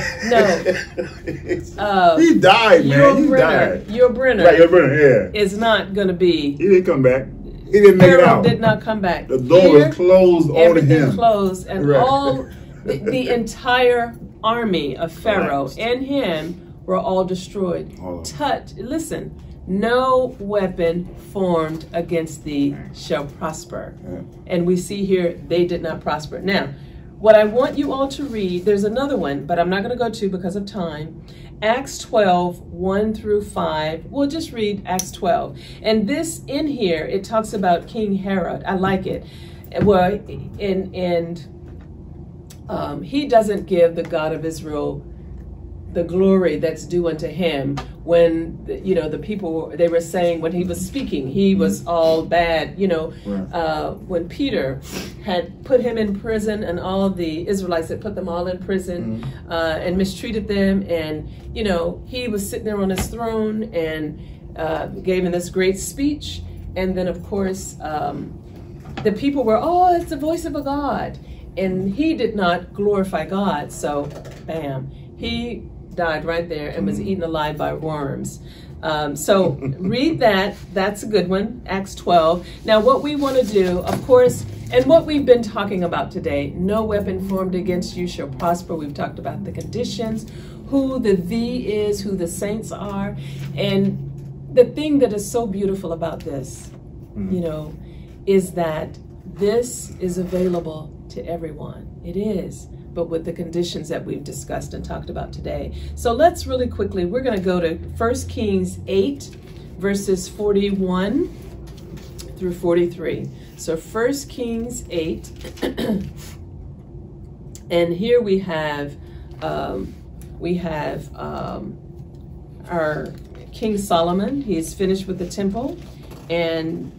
No. Uh, he died, man. He Brenner, died. Your Brenner. Right, your Brenner, yeah. Is not going to be. He didn't come back. He didn't Pharaoh make it out. did not come back. The door Here, was closed on him. closed. And right. all, the, the entire army of Pharaoh right. and him were all destroyed. All Touch. Listen. No weapon formed against thee shall prosper. Yeah. And we see here, they did not prosper. Now, what I want you all to read, there's another one, but I'm not going to go to because of time. Acts twelve, one through five. We'll just read Acts twelve. And this in here, it talks about King Herod. I like it. Well, and, and um, he doesn't give the God of Israel the glory that's due unto him. When, you know, the people, they were saying when he was speaking, he was all bad, you know, right. uh, when Peter had put him in prison and all the Israelites had put them all in prison, mm-hmm. uh, and mistreated them. And, you know, he was sitting there on his throne and uh, gave him this great speech. And then, of course, um, the people were, oh, it's the voice of a god. And he did not glorify God, so bam. He died right there and was eaten alive by worms. Um, so read that. That's a good one, Acts twelve. Now what we want to do, of course, and what we've been talking about today, no weapon formed against you shall prosper. We've talked about the conditions, who the thee is, who the saints are. And the thing that is so beautiful about this, mm-hmm. you know, is that this is available to everyone. It is, but with the conditions that we've discussed and talked about today. So let's really quickly, we're going to go to First Kings eight, verses forty-one through forty-three. So First Kings eight, and here we have um, we have um, our King Solomon. He's finished with the temple and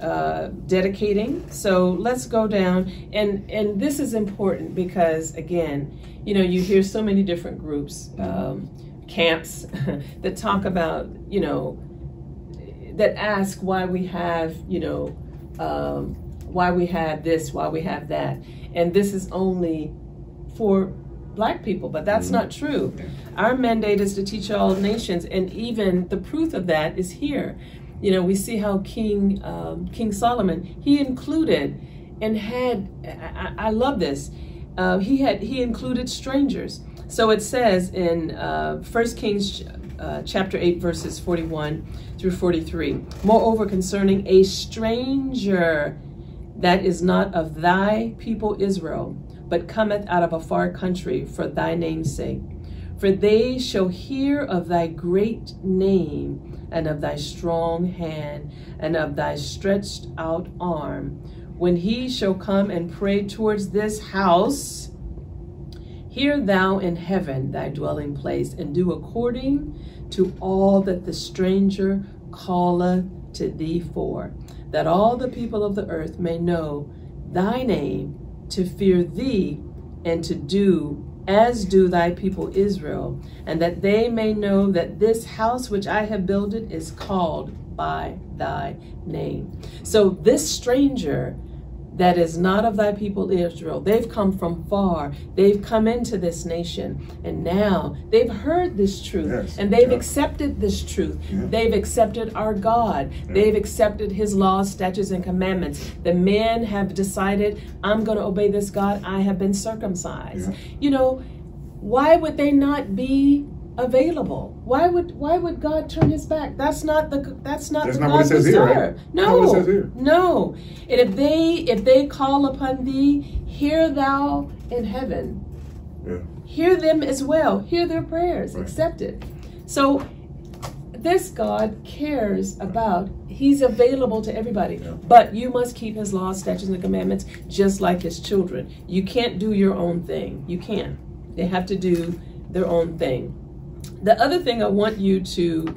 uh, dedicating. So let's go down, and and this is important because again, you know, you hear so many different groups, um, camps, that talk about, you know, that ask why we have, you know. Um, why we have this, why we have that. And this is only for black people, but that's mm-hmm. not true. Yeah. Our mandate is to teach all nations, and even the proof of that is here. You know, we see how King, um, King Solomon, he included and had, I, I love this, uh, he, had, he included strangers. So it says in uh, First Kings Uh, chapter eight, verses forty-one through forty-three. Moreover, concerning a stranger that is not of thy people Israel, but cometh out of a far country for thy name's sake. For they shall hear of thy great name, and of thy strong hand, and of thy stretched out arm. When he shall come and pray towards this house, hear thou in heaven thy dwelling place, and do according to all that the stranger calleth to thee for, that all the people of the earth may know thy name, to fear thee, and to do as do thy people Israel, and that they may know that this house which I have builded is called by thy name. So this stranger that is not of thy people Israel, they've come from far, they've come into this nation, and now they've heard this truth, yes, and they've yeah. accepted this truth. Yeah. They've accepted our God. Yeah. They've accepted his laws, statutes, and commandments. The men have decided, I'm gonna obey this God, I have been circumcised. Yeah. You know, why would they not be available? Why would why would God turn his back? That's not the that's not that's the not God we serve. Right? No, that's not what it says here. No. And if they if they call upon thee, hear thou in heaven. Yeah. Hear them as well. Hear their prayers. Right. Accept it. So this God cares about. He's available to everybody. Yeah. But you must keep his laws, statutes, and commandments, just like his children. You can't do your own thing. You can't. They have to do their own thing. The other thing I want you to,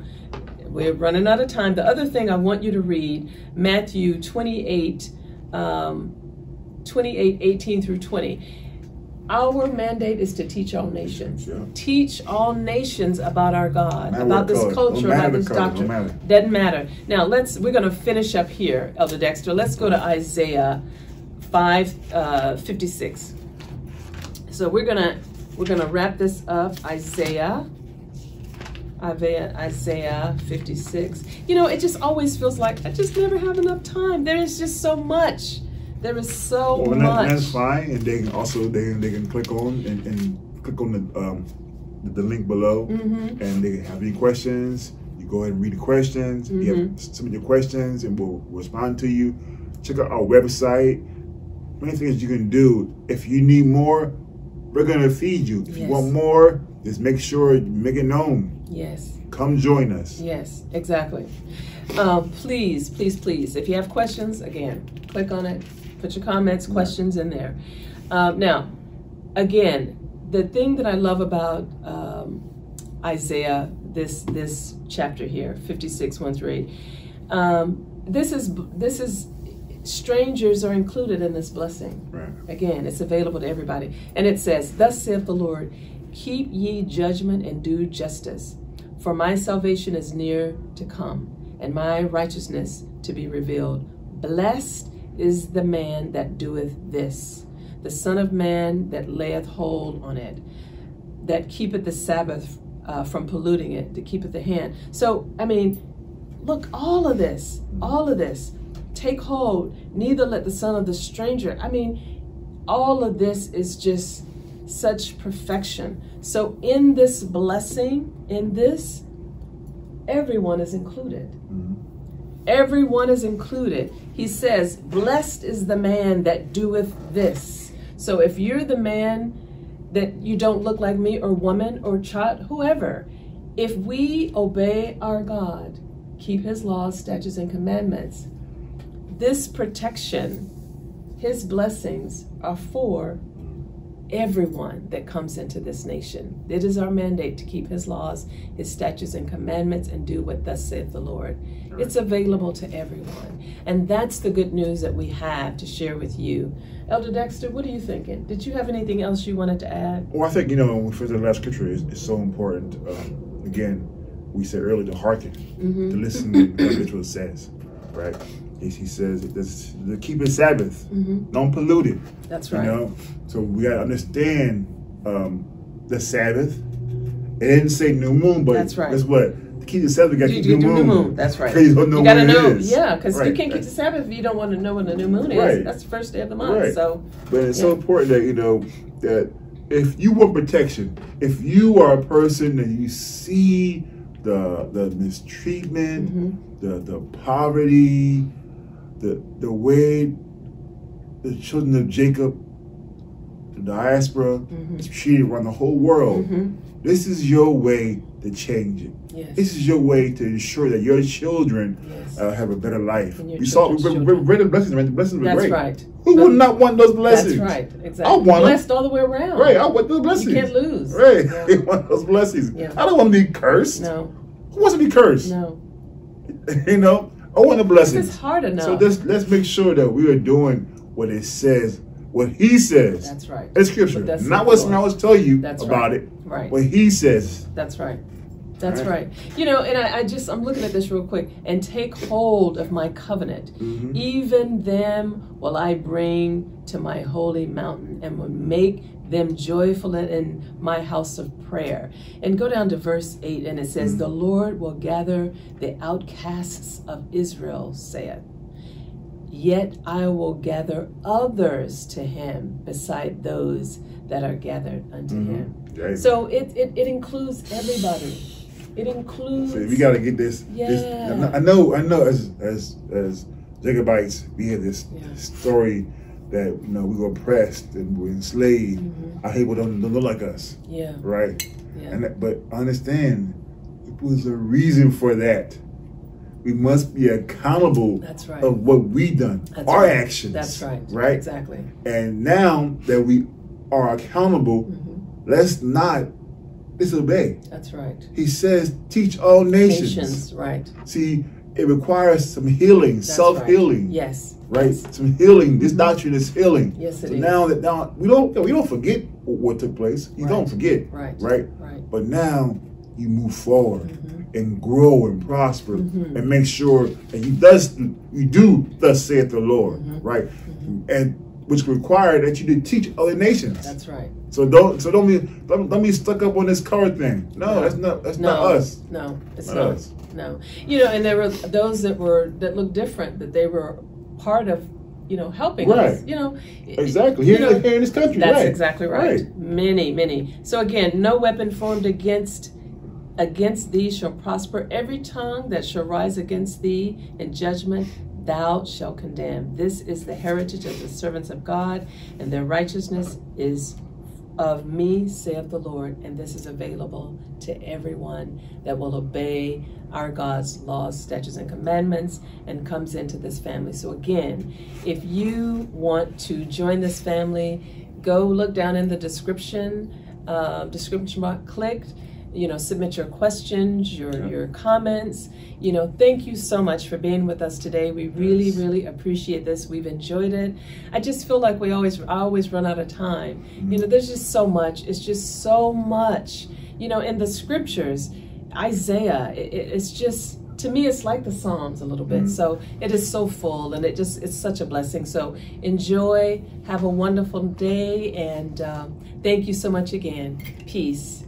we're running out of time. The other thing I want you to read, Matthew twenty-eight, eighteen through twenty. Our mandate is to teach all nations. Sure. Teach all nations about our God, man about this color, culture, about this color, doctrine. Matter. Doesn't matter. Now let's, we're gonna finish up here, Elder Dexter. Let's go to Isaiah five, fifty-six. So we're gonna, we're gonna wrap this up, Isaiah. Isaiah fifty-six. You know, it just always feels like I just never have enough time. There is just so much. There is so well, and much. That, that's fine. And they can also they they can click on and, and click on the um the link below, mm-hmm. and they have any questions. You go ahead and read the questions. Mm-hmm. You have some of your questions, and we'll respond to you. Check out our website. Many things you can do. If you need more, we're gonna feed you. If yes. you want more, just make sure you make it known. Yes. Come join us. Yes, exactly. Uh, please, please, please, if you have questions, again, click on it, put your comments, questions in there. Um, now, again, the thing that I love about um, Isaiah, this this chapter here, fifty-six, one through eight, um, this is, this is, strangers are included in this blessing. Right. Again, it's available to everybody. And it says, thus saith the Lord, keep ye judgment and do justice. For my salvation is near to come, and my righteousness to be revealed. Blessed is the man that doeth this, the Son of Man that layeth hold on it, that keepeth the Sabbath uh, from polluting it, that keepeth the hand. So, I mean, look, all of this, all of this, take hold, neither let the son of the stranger. I mean, all of this is just such perfection. So in this blessing, in this, everyone is included. Mm-hmm. Everyone is included. He says, blessed is the man that doeth this. So if you're the man that you don't look like me or woman or child, whoever, if we obey our God, keep his laws, statutes, and commandments, this protection, his blessings are for everyone that comes into this nation. It is our mandate to keep his laws, his statutes and commandments, and do what thus saith the Lord. Right. It's available to everyone. And that's the good news that we have to share with you. Elder Dexter, what are you thinking? Did you have anything else you wanted to add? Well, I think, you know, when we first read the last scripture, it's, it's so important. Um, again, we said earlier to hearken, mm-hmm. to listen to what the individual says, right? He says, this, the keep it Sabbath, mm-hmm. don't pollute it. That's right. You know? So we got to understand um, the Sabbath. It didn't say new moon, but that's right. Guess what? To keep the Sabbath, you got to keep the new, new moon. That's right. You got to know. Yeah, because right. you can't keep the Sabbath if you don't want to know when the new moon is. Right. That's the first day of the month. Right. So, But it's yeah. so important that, you know, that if you want protection, if you are a person that you see the, the mistreatment, mm-hmm. the, the poverty, The, the way the children of Jacob, the diaspora, mm-hmm. is treated around the whole world, mm-hmm. this is your way to change it. Yes. This is your way to ensure that your children yes. uh, have a better life. We saw, we read the blessings, right? The blessings were great. That's right. Who so, would not want those blessings? That's right, exactly. I want blessed them. all the way around. Right, I want those blessings. You can't lose. Right, yeah. I want those blessings. Yeah. I don't want to be cursed. No. Who wants to be cursed? No. You know? I want the blessings. It's hard enough. So let's, let's make sure that we are doing what it says, what he says. That's right. It's scripture. That's not what I always tell you that's about right. it. Right. What he says. That's right. That's right. right. You know, and I, I just, I'm looking at this real quick. And take hold of my covenant. Mm-hmm. Even them will I bring to my holy mountain and will make them joyful in my house of prayer. And go down to verse eight, and it says, mm-hmm. the Lord will gather the outcasts of Israel, saith. Yet I will gather others to him beside those that are gathered unto mm-hmm. him. Right. So it, it, it includes everybody. It includes. So we got to get this. Yeah. This, I know. I know. As as as Jacobites, we hear this yeah. story that you know we were oppressed and we were enslaved. Mm-hmm. Our people don't, don't look like us. Yeah. Right. Yeah. And that, but understand, it was a reason for that. We must be accountable That's right. of what we done, That's our right. actions. That's right. Right. Exactly. And now that we are accountable, mm-hmm. let's not. Disobey. That's right. He says, teach all nations. Nations, right. See, it requires some healing, self-healing. Right. Yes. Right? Yes. Some healing. This mm-hmm. doctrine is healing. Yes, it so is. So now that now we don't we don't forget what took place. You right. don't forget. Right. Right. Right. But now you move forward mm-hmm. and grow and prosper mm-hmm. and make sure that you does you do thus saith the Lord. Mm-hmm. Right. Mm-hmm. And which required that you did teach other nations. That's right. So don't so don't be don't, don't be stuck up on this card thing. No, no. that's not that's no. not us. No, it's not, not us. No, you know, and there were those that were that looked different that they were part of, you know, helping right. us. You know, exactly here, you know, here in this country. That's right. exactly right. right. Many, many. So again, no weapon formed against. Against thee shall prosper. Every tongue that shall rise against thee in judgment, thou shalt condemn. This is the heritage of the servants of God, and their righteousness is of me, saith the Lord. And this is available to everyone that will obey our God's laws, statutes, and commandments, and comes into this family. So again, if you want to join this family, go look down in the description, uh, description box, clicked. You know, submit your questions, your, yeah. your comments. You know, thank you so much for being with us today. We really, yes. really appreciate this. We've enjoyed it. I just feel like we always, I always run out of time. Mm-hmm. You know, there's just so much. It's just so much. You know, in the scriptures, Isaiah, it, it's just to me, it's like the Psalms a little bit. Mm-hmm. So it is so full, and it just, it's such a blessing. So enjoy, have a wonderful day, and um, thank you so much again. Peace.